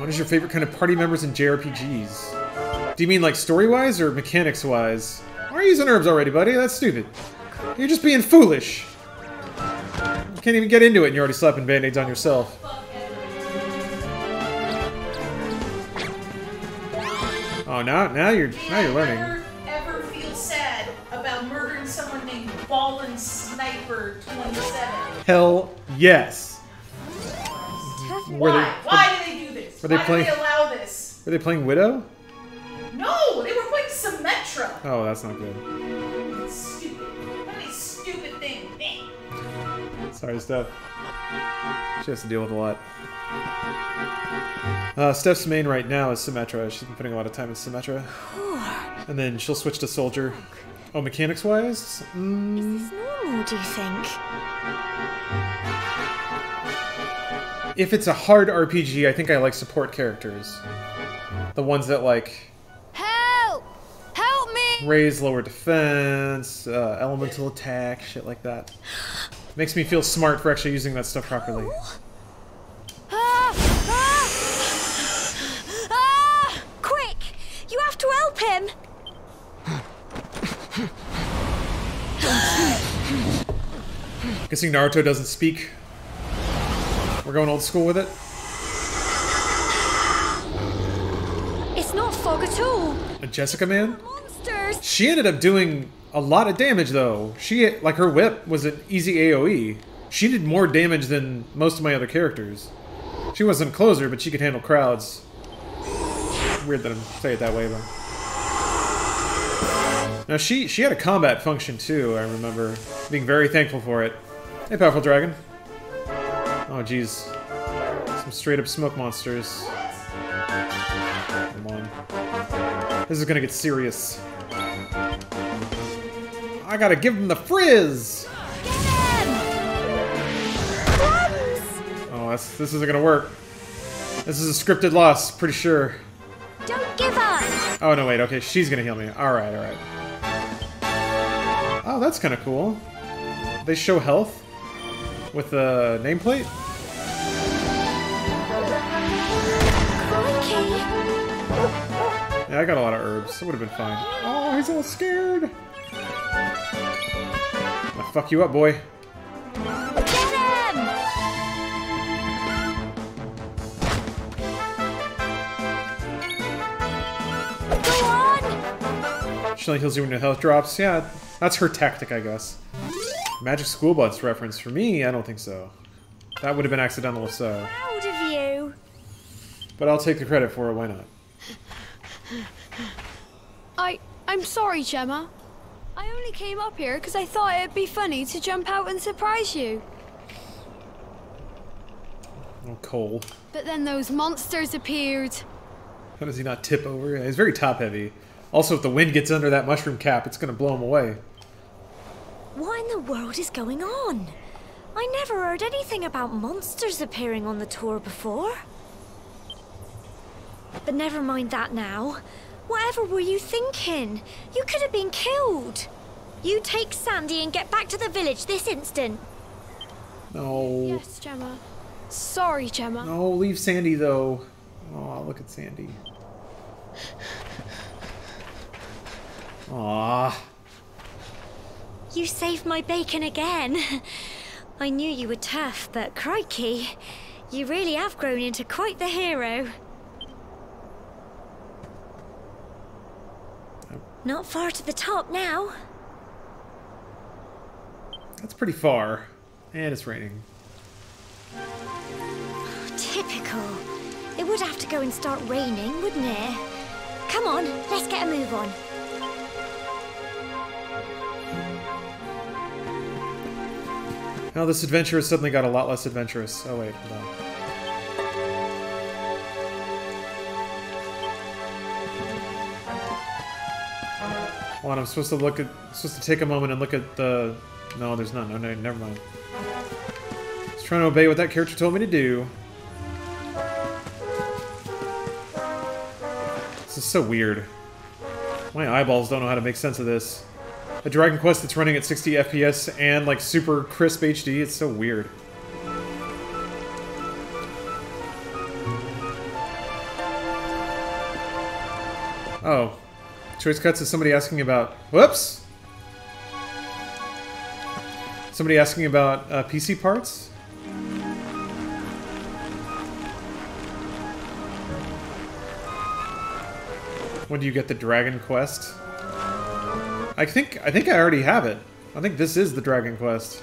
What is your favorite kind of party members in J R P Gs? Do you mean like story-wise or mechanics-wise? Why are you using herbs already, buddy? That's stupid. You're just being foolish. You can't even get into it and you're already slapping band-aids on yourself. Oh, now now you're now you're learning. Never, ever feel sad about murdering someone named Ballin' Sniper twenty-seven. Hell yes. Why? They, Why do they do this? Were they Why playing, do they allow this? Were they playing Widow? No, they were playing Symmetra. Oh, that's not good. That's stupid. What a stupid thing. Sorry, Steph. She has to deal with a lot. Uh, Steph's main right now is Symmetra. She's been putting a lot of time in Symmetra. And then she'll switch to Soldier. Oh, mechanics-wise? Mm. Is this normal, do you think? If it's a hard R P G, I think I like support characters. The ones that, like... Help! Help me! Raise lower defense, uh, elemental attack, shit like that. Makes me feel smart for actually using that stuff properly. Oh. Ah, ah, ah, quick! You have to help him! Guessing Naruto doesn't speak. We're going old school with it. It's not fog at all. A Jessica man? Monsters. She ended up doing a lot of damage though. She, like, her whip was an easy A O E. She did more damage than most of my other characters. She wasn't a closer, but she could handle crowds. Weird that I'm saying it that way, but... Now, she, she had a combat function, too, I remember. Being very thankful for it. Hey, Powerful Dragon. Oh, jeez. Some straight-up smoke monsters. Come on. This is gonna get serious. I gotta give them the frizz! This isn't gonna work. This is a scripted loss, pretty sure. Don't give up! Oh, no, wait, okay, she's gonna heal me. Alright, alright. Oh, that's kinda cool. They show health with the nameplate? Yeah, I got a lot of herbs. It would've been fine. Oh, he's all scared! I'll fuck you up, boy. She only heals you when your health drops. Yeah, that's her tactic, I guess. Magic School Bus reference for me? I don't think so. That would have been accidental if so. Proud of you. But I'll take the credit for it. Why not? I I'm sorry, Gemma. I only came up here because I thought it'd be funny to jump out and surprise you. Oh, Cole. But then those monsters appeared. How does he not tip over? He's very top heavy. Also, if the wind gets under that mushroom cap, it's going to blow him away. What in the world is going on? I never heard anything about monsters appearing on the tour before. But never mind that now. Whatever were you thinking? You could have been killed. You take Sandy and get back to the village this instant. No. Yes, Gemma. Sorry, Gemma. No, leave Sandy, though. Aw, look at Sandy. Aw. You saved my bacon again. I knew you were tough, but crikey. You really have grown into quite the hero. Oh. Not far to the top now. That's pretty far. And it's raining. Oh, typical. It would have to go and start raining, wouldn't it? Come on, let's get a move on. Now this adventure has suddenly got a lot less adventurous. Oh wait, hold on. Hold on, I'm supposed to look at, supposed to take a moment and look at the. No, there's none. No, no, never mind. I was trying to obey what that character told me to do. This is so weird. My eyeballs don't know how to make sense of this. A Dragon Quest that's running at sixty F P S and like super crisp H D, it's so weird. Oh. Choice cuts is somebody asking about... Whoops! Somebody asking about uh, P C parts? When do you get the Dragon Quest? I think I think I already have it. I think this is the Dragon Quest.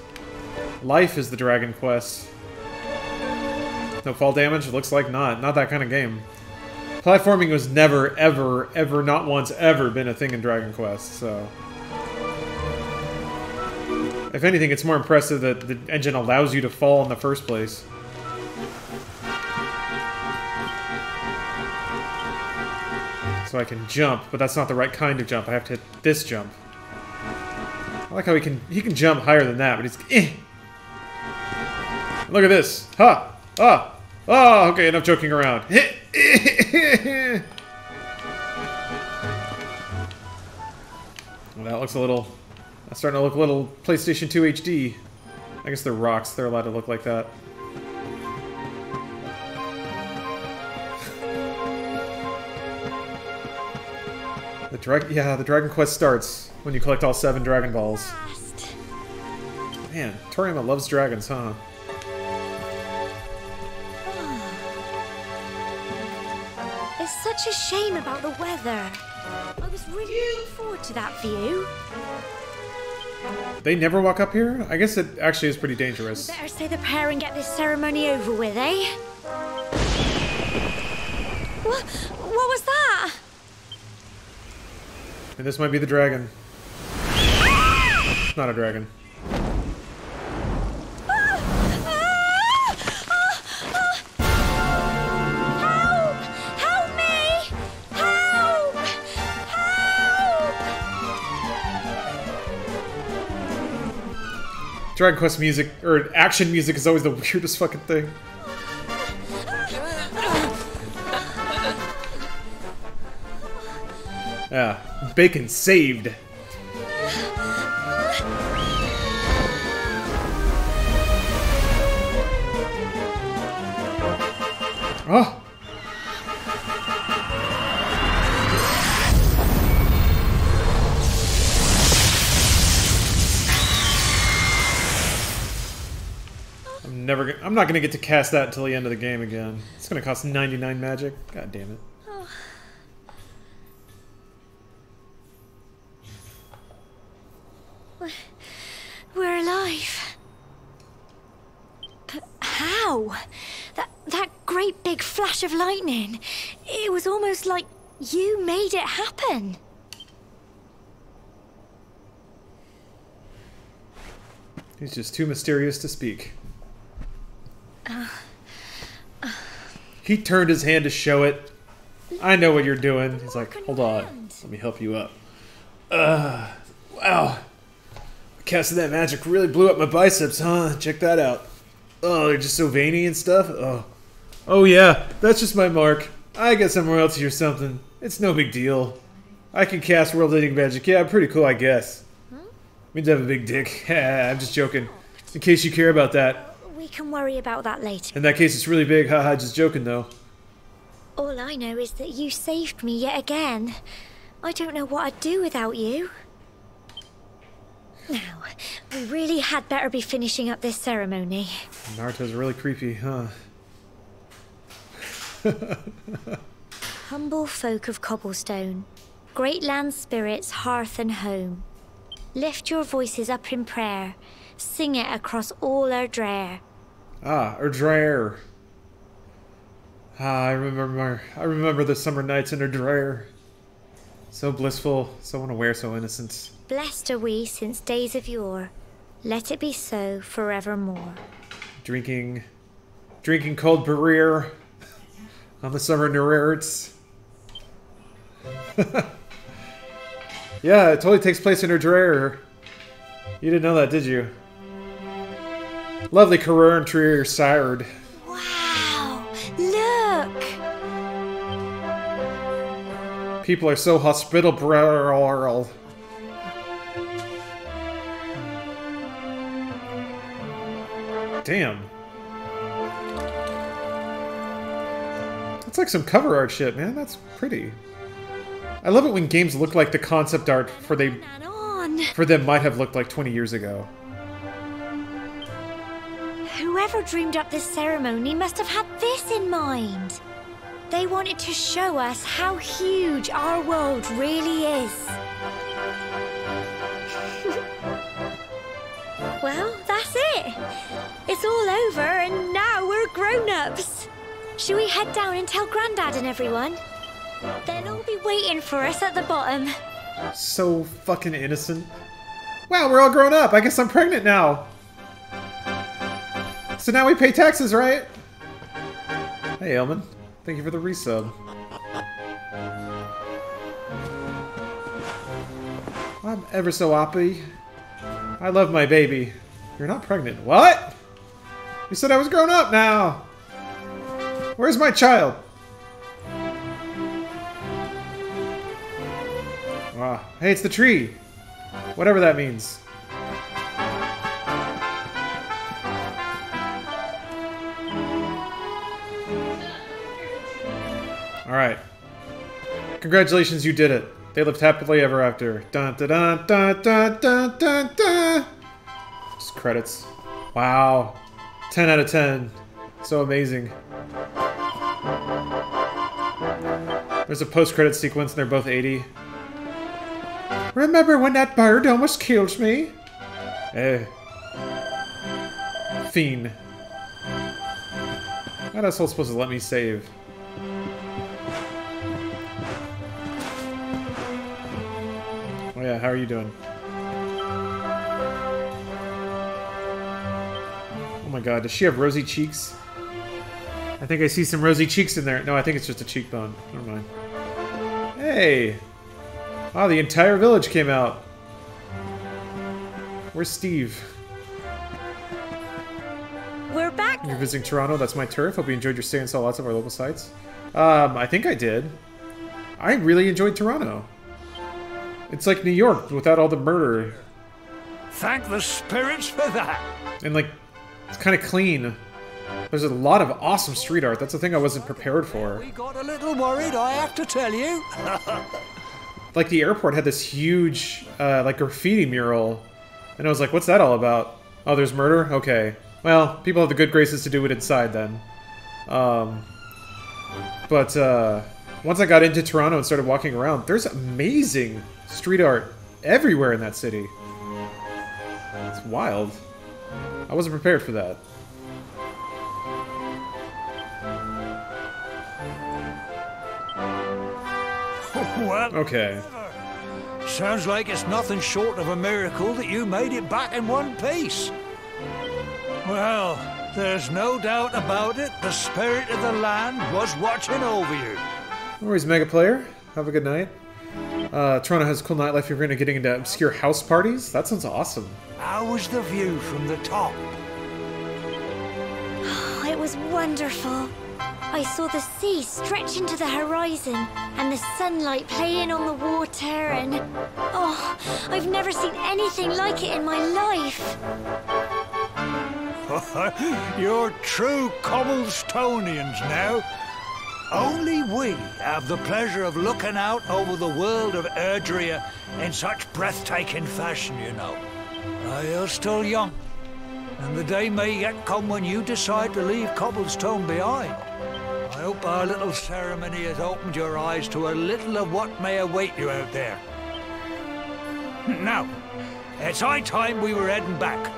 Life is the Dragon Quest. No fall damage? It looks like not. Not that kind of game. Platforming was never, ever, ever, not once, ever been a thing in Dragon Quest, so... If anything, it's more impressive that the engine allows you to fall in the first place. So I can jump, but that's not the right kind of jump. I have to hit this jump. I like how he can he can jump higher than that, but he's eh. Look at this. Ha! Ah! Ah! Okay, enough joking around. Well, that looks a little... That's starting to look a little PlayStation two H D. I guess they're rocks. They're allowed to look like that. The drag yeah, the Dragon Quest starts when you collect all seven Dragon Balls. Man, Toriyama loves dragons, huh? It's such a shame about the weather. I was really looking forward to that view. They never walk up here? I guess it actually is pretty dangerous. Better say the prayer and get this ceremony over with, eh? What? What was that? And this might be the dragon. Ah! Not a dragon. Ah! Ah! Ah! Ah! Help! Help me! Help! Help! Dragon Quest music, or action music, is always the weirdest fucking thing. Yeah. Bacon saved. Oh. I'm never gonna, I'm not gonna get to cast that until the end of the game again. It's gonna cost ninety-nine magic. God damn it. We're alive. But how? That, that great big flash of lightning. It was almost like you made it happen. He's just too mysterious to speak. Uh, uh, he turned his hand to show it. I know what you're doing. He's like, hold on. Let me help you up. Uh, wow. Casting that magic really blew up my biceps, huh? Check that out. Oh, they're just so veiny and stuff. Oh, oh yeah, that's just my mark. I got some royalty or something. It's no big deal. I can cast world-ending magic. Yeah, I'm pretty cool, I guess. Hmm? Means I have a big dick. I'm just joking. In case you care about that. We can worry about that later. In that case, it's really big. Haha, just joking, though. All I know is that you saved me yet again. I don't know what I'd do without you. Now, we really had better be finishing up this ceremony. Naruto's really creepy, huh? Humble folk of Cobblestone, great land spirits, hearth and home, lift your voices up in prayer, sing it across all Erdrea. Ah, Erdrea. Ah, I remember. I remember the summer nights in Erdrea. So blissful, so unaware, so innocent. Blessed are we since days of yore. Let it be so forevermore. Drinking, drinking cold beer on the summer Narrarts. Yeah, it totally takes place in Erdrea. You didn't know that, did you? Lovely Carrer and Trier Sired. Wow, look! People are so hospitable. Damn. It's like some cover art shit, man. That's pretty. I love it when games look like the concept art for they for them might have looked like twenty years ago. Whoever dreamed up this ceremony must have had this in mind. They wanted to show us how huge our world really is. Well, that's it. It's all over and now we're grown-ups. Should we head down and tell Grandad and everyone? They'll all be waiting for us at the bottom. So fucking innocent. Wow, we're all grown up. I guess I'm pregnant now. So now we pay taxes, right? Hey, Elman. Thank you for the resub. I'm ever so happy. I love my baby. You're not pregnant. What? You said I was grown up now. Where's my child? Wow. Hey, it's the tree. Whatever that means. Alright. Congratulations, you did it. They lived happily ever after. Dun dun dun dun dun dun dun dun. Just credits. Wow. ten out of ten. So amazing. There's a post-credit sequence and they're both eighty. Remember when that bird almost killed me? Eh. Fiend. That asshole's supposed to let me save. Yeah, how are you doing? Oh my god, does she have rosy cheeks? I think I see some rosy cheeks in there. No, I think it's just a cheekbone. Never mind. Hey! Wow, the entire village came out. Where's Steve? We're back! You're visiting Toronto, that's my turf. Hope you enjoyed your stay and saw lots of our local sites. Um, I think I did. I really enjoyed Toronto. It's like New York without all the murder. Thank the spirits for that. And like, it's kind of clean. There's a lot of awesome street art. That's the thing I wasn't prepared for. We got a little worried, I have to tell you. Like the airport had this huge, uh, like graffiti mural. And I was like, what's that all about? Oh, there's murder? Okay. Well, people have the good graces to do it inside then. Um, but uh, once I got into Toronto and started walking around, there's amazing street art everywhere in that city. It's wild. I wasn't prepared for that. Well, okay. Sounds like it's nothing short of a miracle that you made it back in one piece. Well, there's no doubt about it. The spirit of the land was watching over you. No worries, Mega Player. Have a good night. Uh, Toronto has a cool nightlife. You're going to getting into obscure house parties. That sounds awesome. How was the view from the top? Oh, it was wonderful. I saw the sea stretch into the horizon and the sunlight play in on the water and... Oh, I've never seen anything like it in my life. You're true Cobblestonians now. Only we have the pleasure of looking out over the world of Erdrea in such breathtaking fashion, you know. Now, you're still young, and the day may yet come when you decide to leave Cobblestone behind. I hope our little ceremony has opened your eyes to a little of what may await you out there. Now, it's high time we were heading back.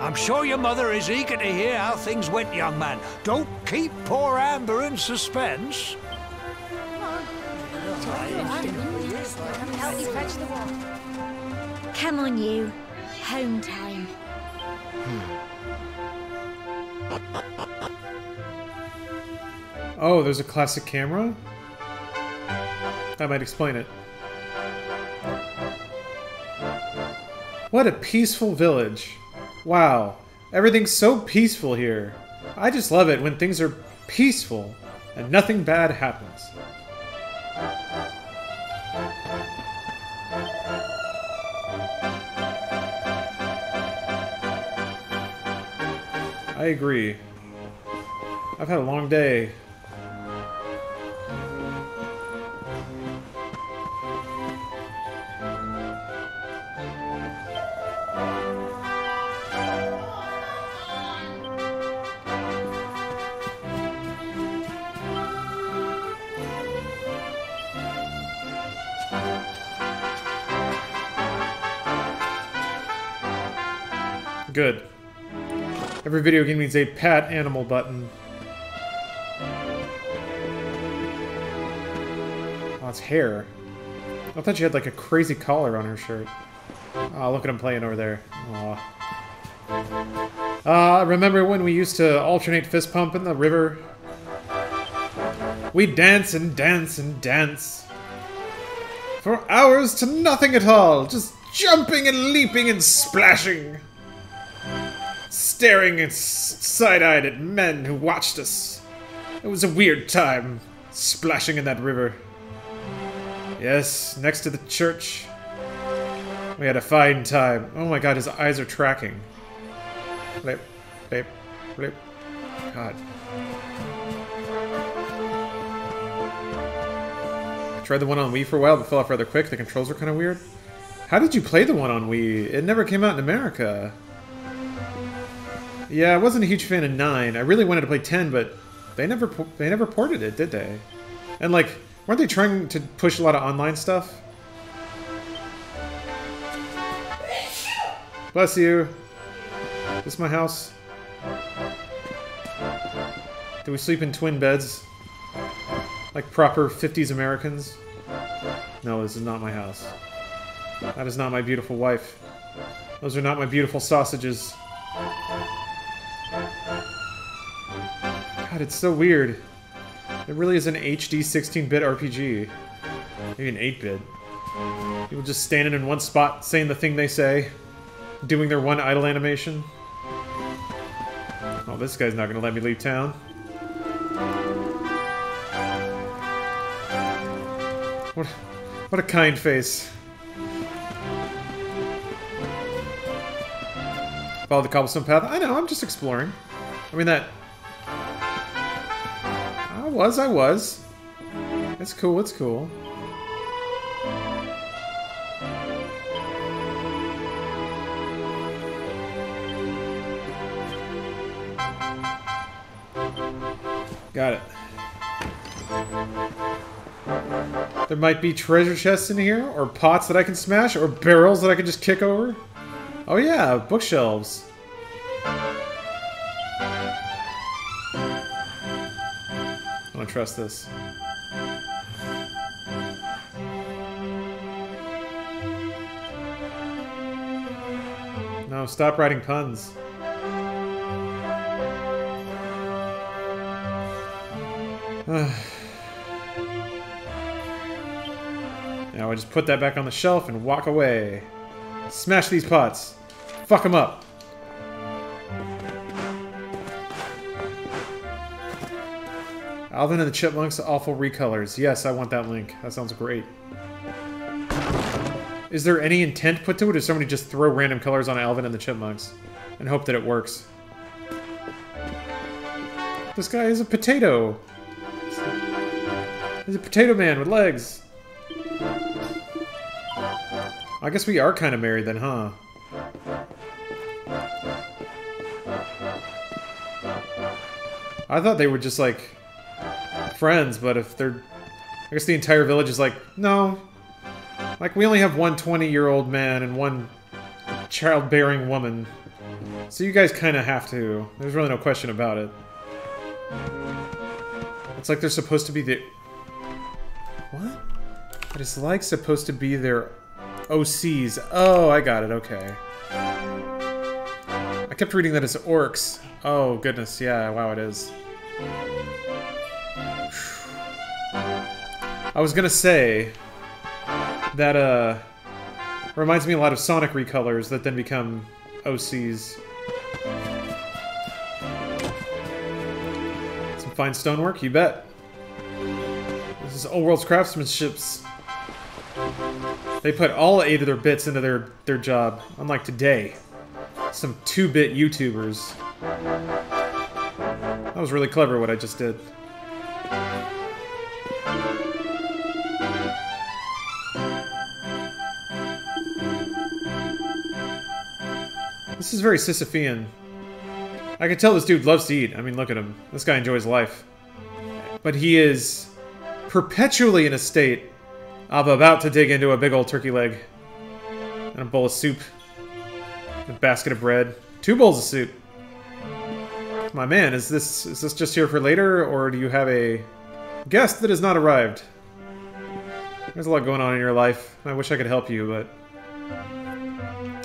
I'm sure your mother is eager to hear how things went, young man. Don't keep poor Amber in suspense. Come on, you. Home time. Hmm. Oh, there's a classic camera? That might explain it. What a peaceful village. Wow, everything's so peaceful here. I just love it when things are peaceful and nothing bad happens. I agree. I've had a long day. Good. Every video game needs a pat animal button. Oh, it's hair. I thought she had like a crazy collar on her shirt. Oh, look at him playing over there. Aw. Uh, remember when we used to alternate fist pump in the river? We'd dance and dance and dance. For hours to nothing at all. Just jumping and leaping and splashing. Staring and side-eyed at men who watched us. It was a weird time, splashing in that river. Yes, next to the church. We had a fine time. Oh my god, his eyes are tracking. Blip, blip, blip. God. I tried the one on Wii for a while, but fell off rather quick. The controls were kind of weird. How did you play the one on Wii? It never came out in America. Yeah, I wasn't a huge fan of nine. I really wanted to play ten, but they never they never ported it, did they? And like, weren't they trying to push a lot of online stuff? Bless you. Is this my house? Do we sleep in twin beds? Like proper fifties Americans? No, this is not my house. That is not my beautiful wife. Those are not my beautiful sausages. God, it's so weird. It really is an H D sixteen bit R P G. Maybe an eight bit. People just standing in one spot, saying the thing they say. Doing their one idle animation. Oh, this guy's not gonna let me leave town. What, what a kind face. Follow the cobblestone path. I know, I'm just exploring. I mean that... I was, I was. It's cool, it's cool. Got it. There might be treasure chests in here, or pots that I can smash, or barrels that I can just kick over. Oh yeah, bookshelves. I don't trust this. No, stop writing puns. Now I just put that back on the shelf and walk away. Smash these pots. Fuck them up. Alvin and the Chipmunks, Awful Recolors. Yes, I want that link. That sounds great. Is there any intent put to it, or does somebody just throw random colors on Alvin and the Chipmunks and hope that it works? This guy is a potato. He's a potato man with legs. I guess we are kind of married then, huh? I thought they were just, like, friends, but if they're... I guess the entire village is like, no. Like, we only have one twenty-year-old man and one childbearing woman. So you guys kind of have to. There's really no question about it. It's like they're supposed to be the... What? But it's like supposed to be their O Cs. Oh, I got it. Okay. I kept reading that as orcs. Oh, goodness. Yeah, wow, it is. I was gonna say that, uh... reminds me a lot of Sonic recolors that then become O Cs. Some fine stonework, you bet. This is old world's craftsmanships. They put all eight of their bits into their, their job, unlike today. Some two-bit YouTubers. That was really clever what I just did. This is very Sisyphean. I can tell this dude loves to eat. I mean, look at him. This guy enjoys life. But he is... perpetually in a state of about to dig into a big old turkey leg and a bowl of soup, a basket of bread, two bowls of soup. My man, is this is this just here for later, or do you have a guest that has not arrived? There's a lot going on in your life. I wish I could help you, but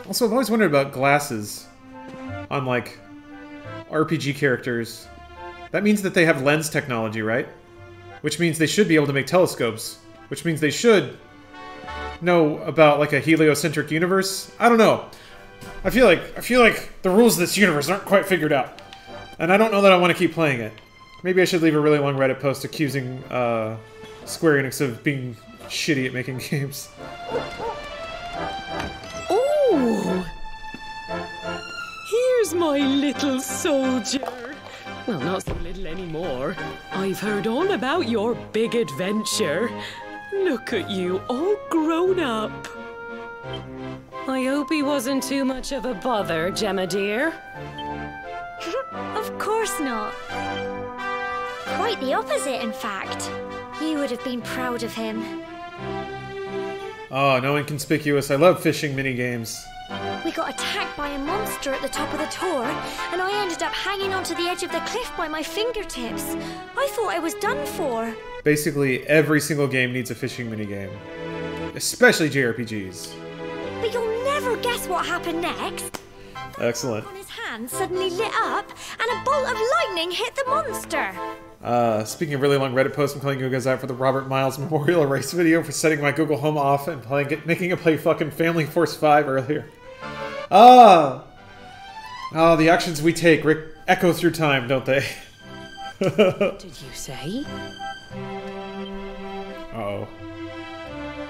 also I've always wondered about glasses on like R P G characters. That means that they have lens technology, right? Which means they should be able to make telescopes. Which means they should know about, like, a heliocentric universe. I don't know. I feel like I feel like the rules of this universe aren't quite figured out. And I don't know that I want to keep playing it. Maybe I should leave a really long Reddit post accusing uh, Square Enix of being shitty at making games. Ooh! Here's my little soldier. Well, not so little anymore. I've heard all about your big adventure. Look at you, all grown up. I hope he wasn't too much of a bother, Gemma dear. Of course not. Quite the opposite, in fact. You would have been proud of him. Oh, no inconspicuous. I love fishing minigames. We got attacked by a monster at the top of the tour, and I ended up hanging onto the edge of the cliff by my fingertips. I thought I was done for. Basically, every single game needs a fishing minigame. Especially J R P Gs. But you'll never guess what happened next. Excellent. On his hand suddenly lit up, and a bolt of lightning hit the monster. Uh, speaking of really long Reddit posts, I'm calling you guys out for the Robert Miles Memorial Race video for setting my Google Home off and playing it, making it play fucking Family Force five earlier. Ah! Oh, the actions we take Rick, echo through time, don't they? What did you say? Uh-oh.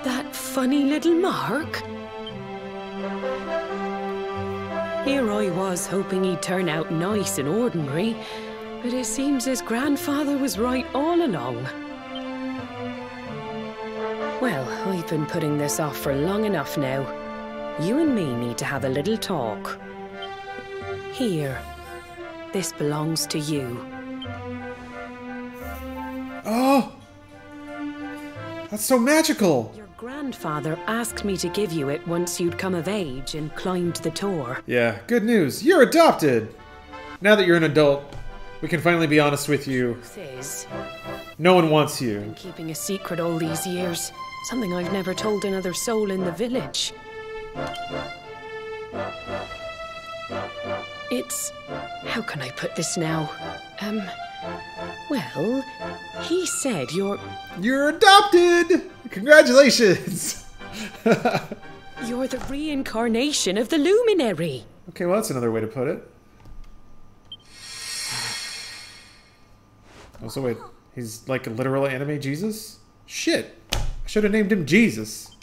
That funny little Mark? Here I was hoping he'd turn out nice and ordinary, but it seems his grandfather was right all along. Well, I've been putting this off for long enough now. You and me need to have a little talk. Here. This belongs to you. Oh! That's so magical! Your grandfather asked me to give you it once you'd come of age and climbed the tower. Yeah, good news. You're adopted! Now that you're an adult, we can finally be honest with you. No one wants you. I've been keeping a secret all these years. Something I've never told another soul in the village. It's... how can I put this now? Um... Well... He said you're... You're adopted! Congratulations! You're the reincarnation of the Luminary. Okay, well that's another way to put it. Also, wait. He's like a literal anime Jesus? Shit. I should have named him Jesus.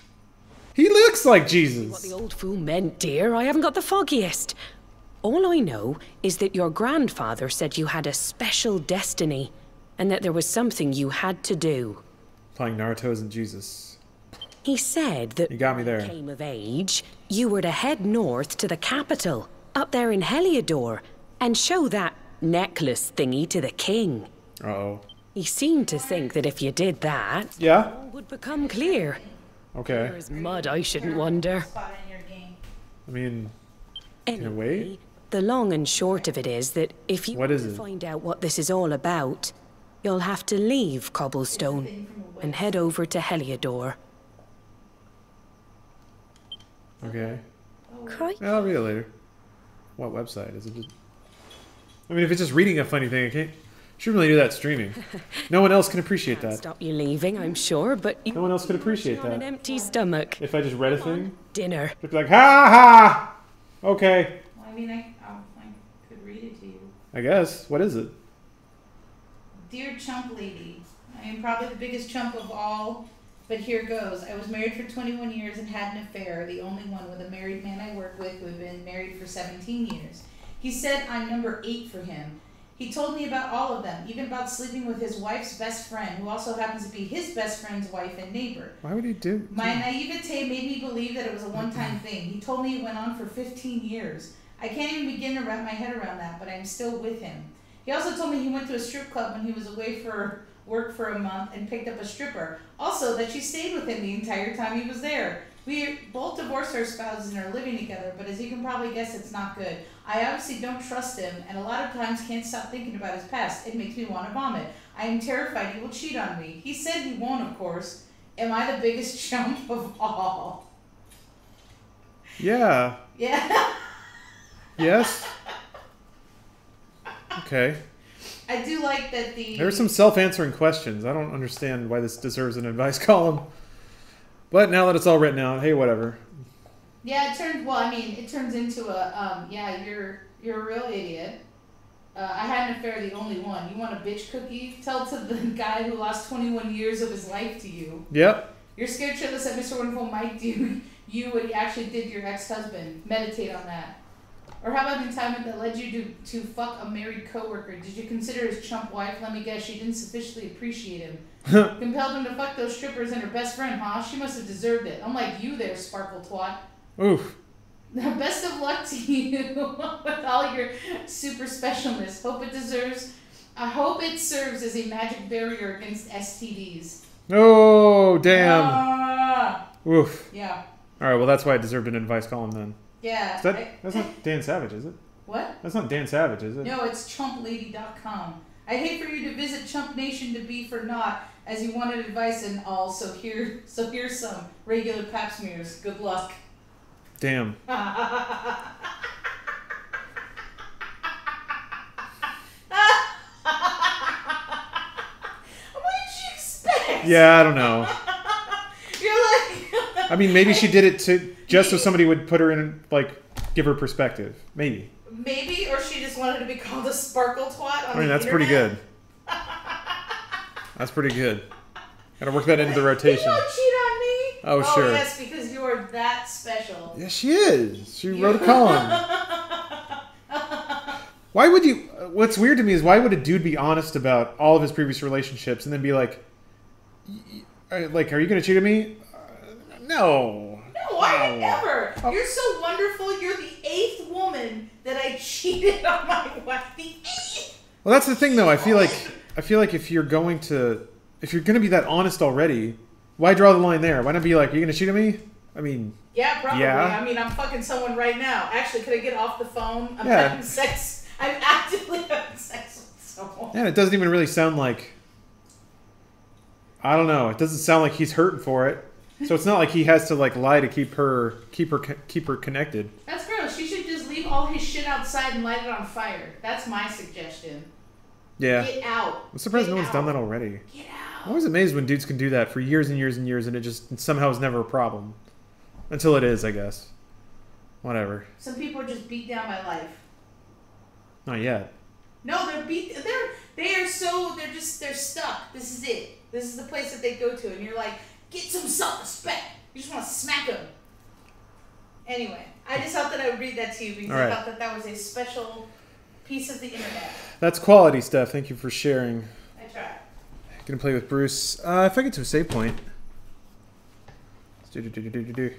He looks like Jesus. What the old fool meant, dear, I haven't got the foggiest. All I know is that your grandfather said you had a special destiny and that there was something you had to do. Playing Naruto isn't Jesus. He said that you got me there. When you came of age, you were to head north to the capital, up there in Heliodor, and show that necklace thingy to the king. Uh-oh. He seemed to think that if you did that, yeah, it would become clear. Okay. There's mud, I shouldn't wonder. I mean, anyway, can I wait? The long and short of it is that if you what is it? find out what this is all about, you'll have to leave Cobblestone and head over to Heliodor. Okay. Crikey. Yeah, I'll read it later. What website is it? I mean, if it's just reading a funny thing, I can't. Should really do that streaming. No one else can appreciate that. Stop you leaving, I'm sure, but you no one else could appreciate that. An empty stomach. If I just read a thing, dinner. It'd be like, ha ha. Okay. Well, I mean, I, oh, I could read it to you. I guess. What is it? Dear chump lady, I am probably the biggest chump of all, but here goes. I was married for twenty-one years and had an affair, the only one with a married man I work with. We've been married for seventeen years. He said I'm number eight for him. He told me about all of them, even about sleeping with his wife's best friend, who also happens to be his best friend's wife and neighbor. Why would he do? My naivete made me believe that it was a one-time thing. He told me it went on for fifteen years. I can't even begin to wrap my head around that, but I'm still with him. He also told me he went to a strip club when he was away for work for a month and picked up a stripper. Also, that she stayed with him the entire time he was there. We both divorced our spouses and are living together, but as you can probably guess, it's not good. I obviously don't trust him, and a lot of times can't stop thinking about his past. It makes me want to vomit. I am terrified he will cheat on me. He said he won't, of course. Am I the biggest chump of all? Yeah. Yeah. Yes. Okay. I do like that the... There are some self-answering questions. I don't understand why this deserves an advice column. But now that it's all written out, hey, whatever. Yeah, it turns, well, I mean, it turns into a, um, yeah, you're you're a real idiot. Uh, I had an affair, the only one. You want a bitch cookie? Tell to the guy who lost twenty-one years of his life to you. Yep. You're scared shitless that Mister Wonderful might do you what he actually did to your ex-husband. Meditate on that. Or how about the time that led you to, to fuck a married coworker? Did you consider his chump wife? Let me guess, she didn't sufficiently appreciate him. Compelled him to fuck those strippers and her best friend, huh? She must have deserved it. Unlike you there, sparkle twat. Oof. Best of luck to you with all your super specialness. Hope it deserves... I hope it serves as a magic barrier against S T Ds. Oh, damn. Ah. Oof. Yeah. All right, well, that's why I deserved an advice column then. Yeah. Is that, I, that's not Dan Savage, is it? What? That's not Dan Savage, is it? No, it's chump lady dot com. I'd hate for you to visit Chump Nation to be for naught, as you wanted advice and all, so here, so here's some regular pap smears. Good luck. Damn. What did you expect? Yeah, I don't know. You're like... I mean, maybe she did it to just maybe. So somebody would put her in, like, give her perspective. Maybe. Maybe, or she just wanted to be called a sparkle twat on I mean, the that's internet. Pretty good. That's pretty good. Gotta work that into the rotation. You won't cheat on me. Oh, oh sure. Yes, because you are that special. Yes, she is. She wrote a column. Why would you... What's weird to me is why would a dude be honest about all of his previous relationships and then be like, like, are you going to cheat on me? Uh, no. No, I would never. Oh. You're so wonderful. You're the eighth woman that I cheated on my wife. The eighth. Well, that's the thing, though. I feel like... I feel like if you're going to, if you're going to be that honest already, why draw the line there? Why not be like, are you going to cheat on me? I mean, yeah, probably. Yeah. I mean, I'm fucking someone right now. Actually, could I get off the phone? I'm yeah. having sex. I'm actively having sex with someone. Yeah, it doesn't even really sound like, I don't know. It doesn't sound like he's hurting for it. So it's not like he has to like lie to keep her, keep her, keep her connected. That's gross. She should just leave all his shit outside and light it on fire. That's my suggestion. Yeah. Get out. I'm surprised Get no one's out. done that already. Get out. I'm always amazed when dudes can do that for years and years and years and it just somehow is never a problem. Until it is, I guess. Whatever. Some people are just beat down by life. Not yet. No, they're beat they're They are so, they're just, they're stuck. This is it. This is the place that they go to. And you're like, get some self-respect. You just want to smack them. Anyway, I just thought that I would read that to you because right. I thought that that was a special piece of the internet. That's quality stuff. Thank you for sharing. I try. Gonna play with Bruce. Uh, if I get to a save point. Do, do, do, do, do, do.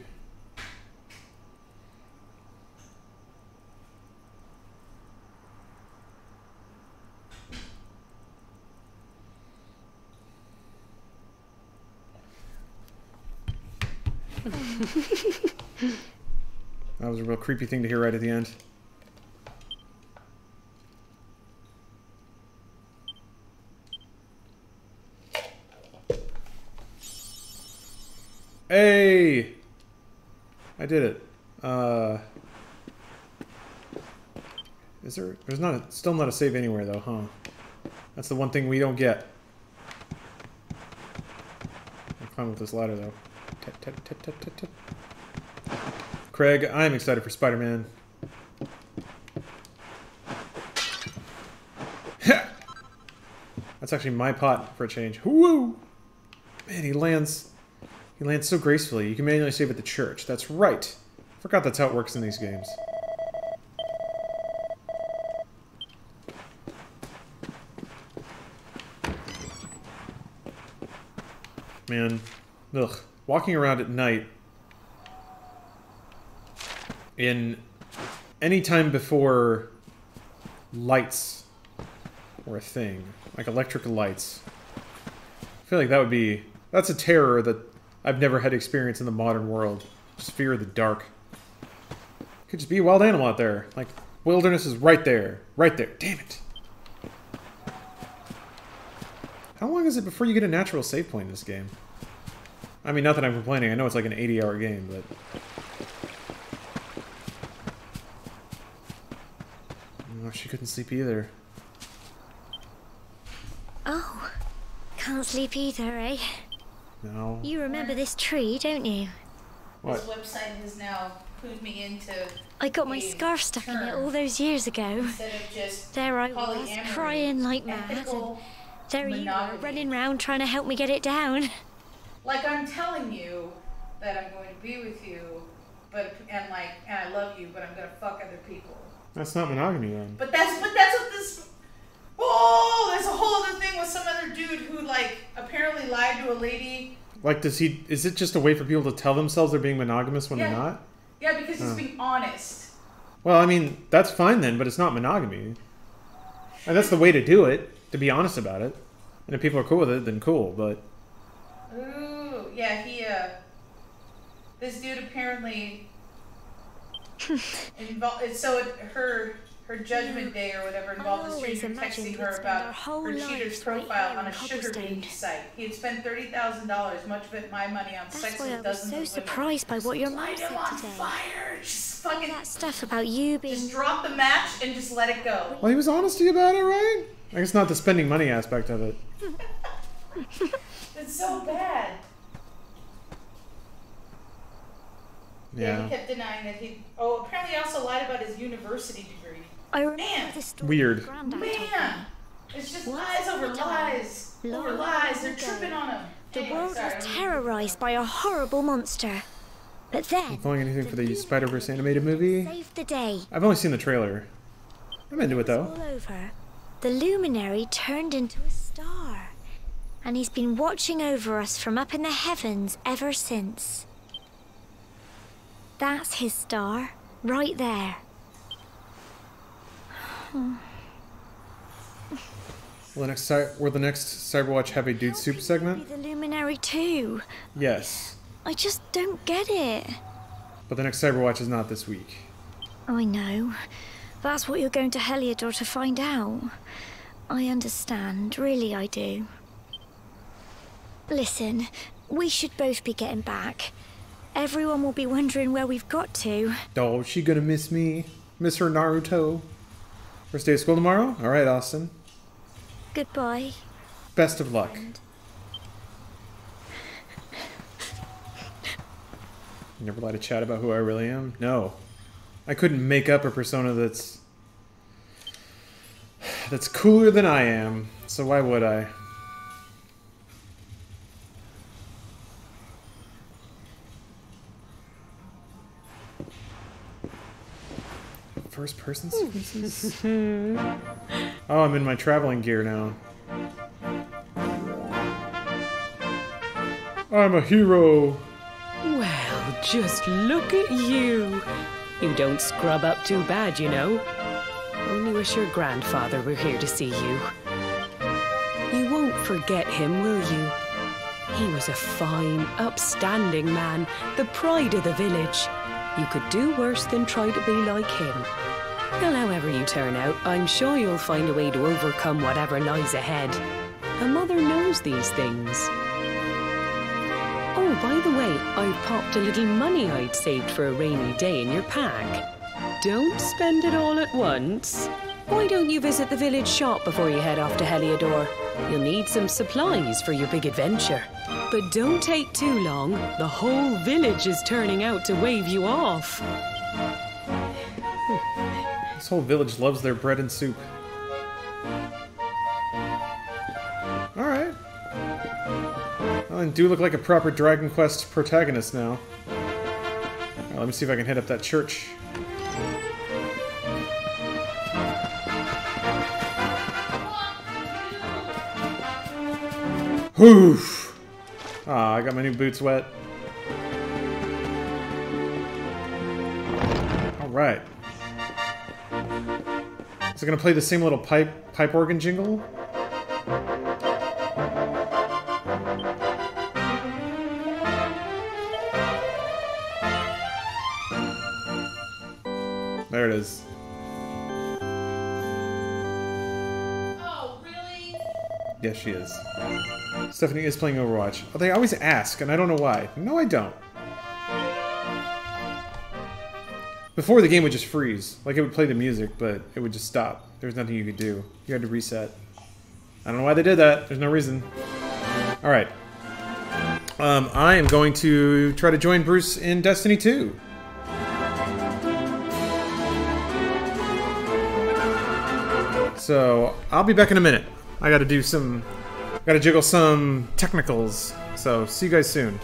That was a real creepy thing to hear right at the end. Hey! I did it. Uh, is there... There's not a, still not a save anywhere, though, huh? That's the one thing we don't get. I'll climb with this ladder, though. Tut, tut, tut, tut, tut, tut. Craig, I'm excited for Spider-Man. That's actually my pot for a change. Woo! Man, he lands... He lands so gracefully. You can manually save at the church. That's right. Forgot that's how it works in these games. Man. Ugh. Walking around at night in any time before lights were a thing. Like electric lights. I feel like that would be... That's a terror that... I've never had experience in the modern world. Just fear of the dark. Could just be a wild animal out there. Like, wilderness is right there. Right there. Damn it. How long is it before you get a natural save point in this game? I mean, not that I'm complaining. I know it's like an eighty hour game, but... Oh, she couldn't sleep either. Oh. Can't sleep either, eh? No. You remember this tree, don't you? What? This website has now clued me into... I got my scarf stuck in it all those years ago. Instead of just there I was, crying like mad, and there you are, running around trying to help me get it down. Like, I'm telling you that I'm going to be with you, but and like, and I love you, but I'm going to fuck other people. That's not monogamy, then. But that's, but that's what this... Oh, there's a whole other thing with some other dude who, like, apparently lied to a lady. Like, does he... Is it just a way for people to tell themselves they're being monogamous when yeah. they're not? Yeah, because he's oh. being honest. Well, I mean, that's fine then, but it's not monogamy. And that's the way to do it, to be honest about it. And if people are cool with it, then cool, but... Ooh, yeah, he, uh... This dude apparently... involved. So it, her... Her judgment day or whatever involved a stranger texting her about her cheater's profile on a sugar dating site. He had spent thirty thousand dollars, much of it my money, on sex with dozens of women. So surprised by what your mom said today. Fire! Just fucking that stuff about you being. Just drop the match and just let it go. Well, he was honest about it, right? I guess not the spending money aspect of it. It's so bad. Yeah. yeah. He kept denying that he. Oh, apparently he also lied about his university degree. I Man, this weird. Man, it's just what? lies over lies, over lies. They're tripping on him. The anyway, world sorry, was terrorized by a horrible monster, but then. I'm following anything the for the Spider-Verse animated movie? Saved the day. I've only seen the trailer. I'm into it though. All over, the luminary turned into a star, and he's been watching over us from up in the heavens ever since. That's his star, right there. Will the next will the next Cyberwatch have a dude How soup segment? Be the luminary too. Yes. I just don't get it. But the next Cyberwatch is not this week. I know. That's what you're going to Heliodor to find out. I understand, really I do. Listen, we should both be getting back. Everyone will be wondering where we've got to. Oh, is she gonna miss me? Miss her Naruto? First day of school tomorrow? Alright, Austin. Goodbye. Best of luck. Never lie to chat about who I really am? No. I couldn't make up a persona that's... that's cooler than I am, so why would I? First person sequences? Oh, I'm in my traveling gear now. I'm a hero! Well, just look at you! You don't scrub up too bad, you know. Only wish your grandfather were here to see you. You won't forget him, will you? He was a fine, upstanding man, the pride of the village. You could do worse than try to be like him. Well, however you turn out, I'm sure you'll find a way to overcome whatever lies ahead. A mother knows these things. Oh, by the way, I've popped a little money I'd saved for a rainy day in your pack. Don't spend it all at once. Why don't you visit the village shop before you head off to Heliodor? You'll need some supplies for your big adventure. But don't take too long. The whole village is turning out to wave you off. This whole village loves their bread and soup. Alright. Well, I do look like a proper Dragon Quest protagonist now. Right, let me see if I can hit up that church. Whoof! Aw, I got my new boots wet. Alright. Is it gonna play the same little pipe pipe organ jingle? There it is. Oh, really? Yes, she is. Stephanie is playing Overwatch. Oh, they always ask, and I don't know why. No, I don't. Before, the game would just freeze. Like, it would play the music, but it would just stop. There was nothing you could do. You had to reset. I don't know why they did that. There's no reason. Alright. Um, I am going to try to join Bruce in Destiny two. So, I'll be back in a minute. I gotta do some... Gotta jiggle some technicals, so see you guys soon.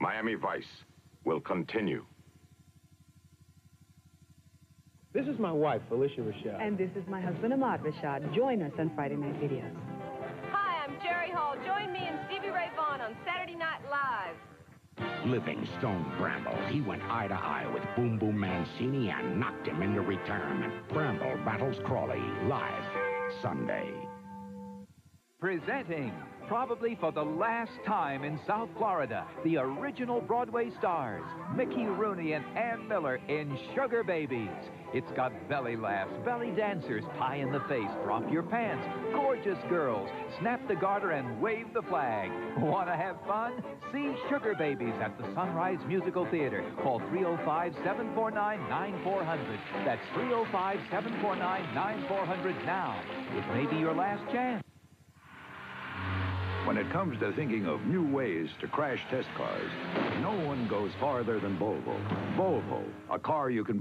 Miami Vice will continue. This is my wife, Felicia Rashad. And this is my husband, Ahmad Rashad. Join us on Friday Night Videos. Jerry Hall, join me and Stevie Ray Vaughan on Saturday Night Live. Livingstone Bramble. He went eye to eye with Boom Boom Mancini and knocked him into retirement. Bramble battles Crawley live Sunday. Presenting, probably for the last time in South Florida, the original Broadway stars, Mickey Rooney and Ann Miller in Sugar Babies. It's got belly laughs, belly dancers, pie in the face, drop your pants, gorgeous girls, snap the garter and wave the flag. Want to have fun? See Sugar Babies at the Sunrise Musical Theater. Call three oh five, seven four nine, nine four hundred. That's three oh five, seven four nine, nine four hundred now. It may be your last chance. When it comes to thinking of new ways to crash test cars, no one goes farther than Volvo. Volvo, a car you can believe.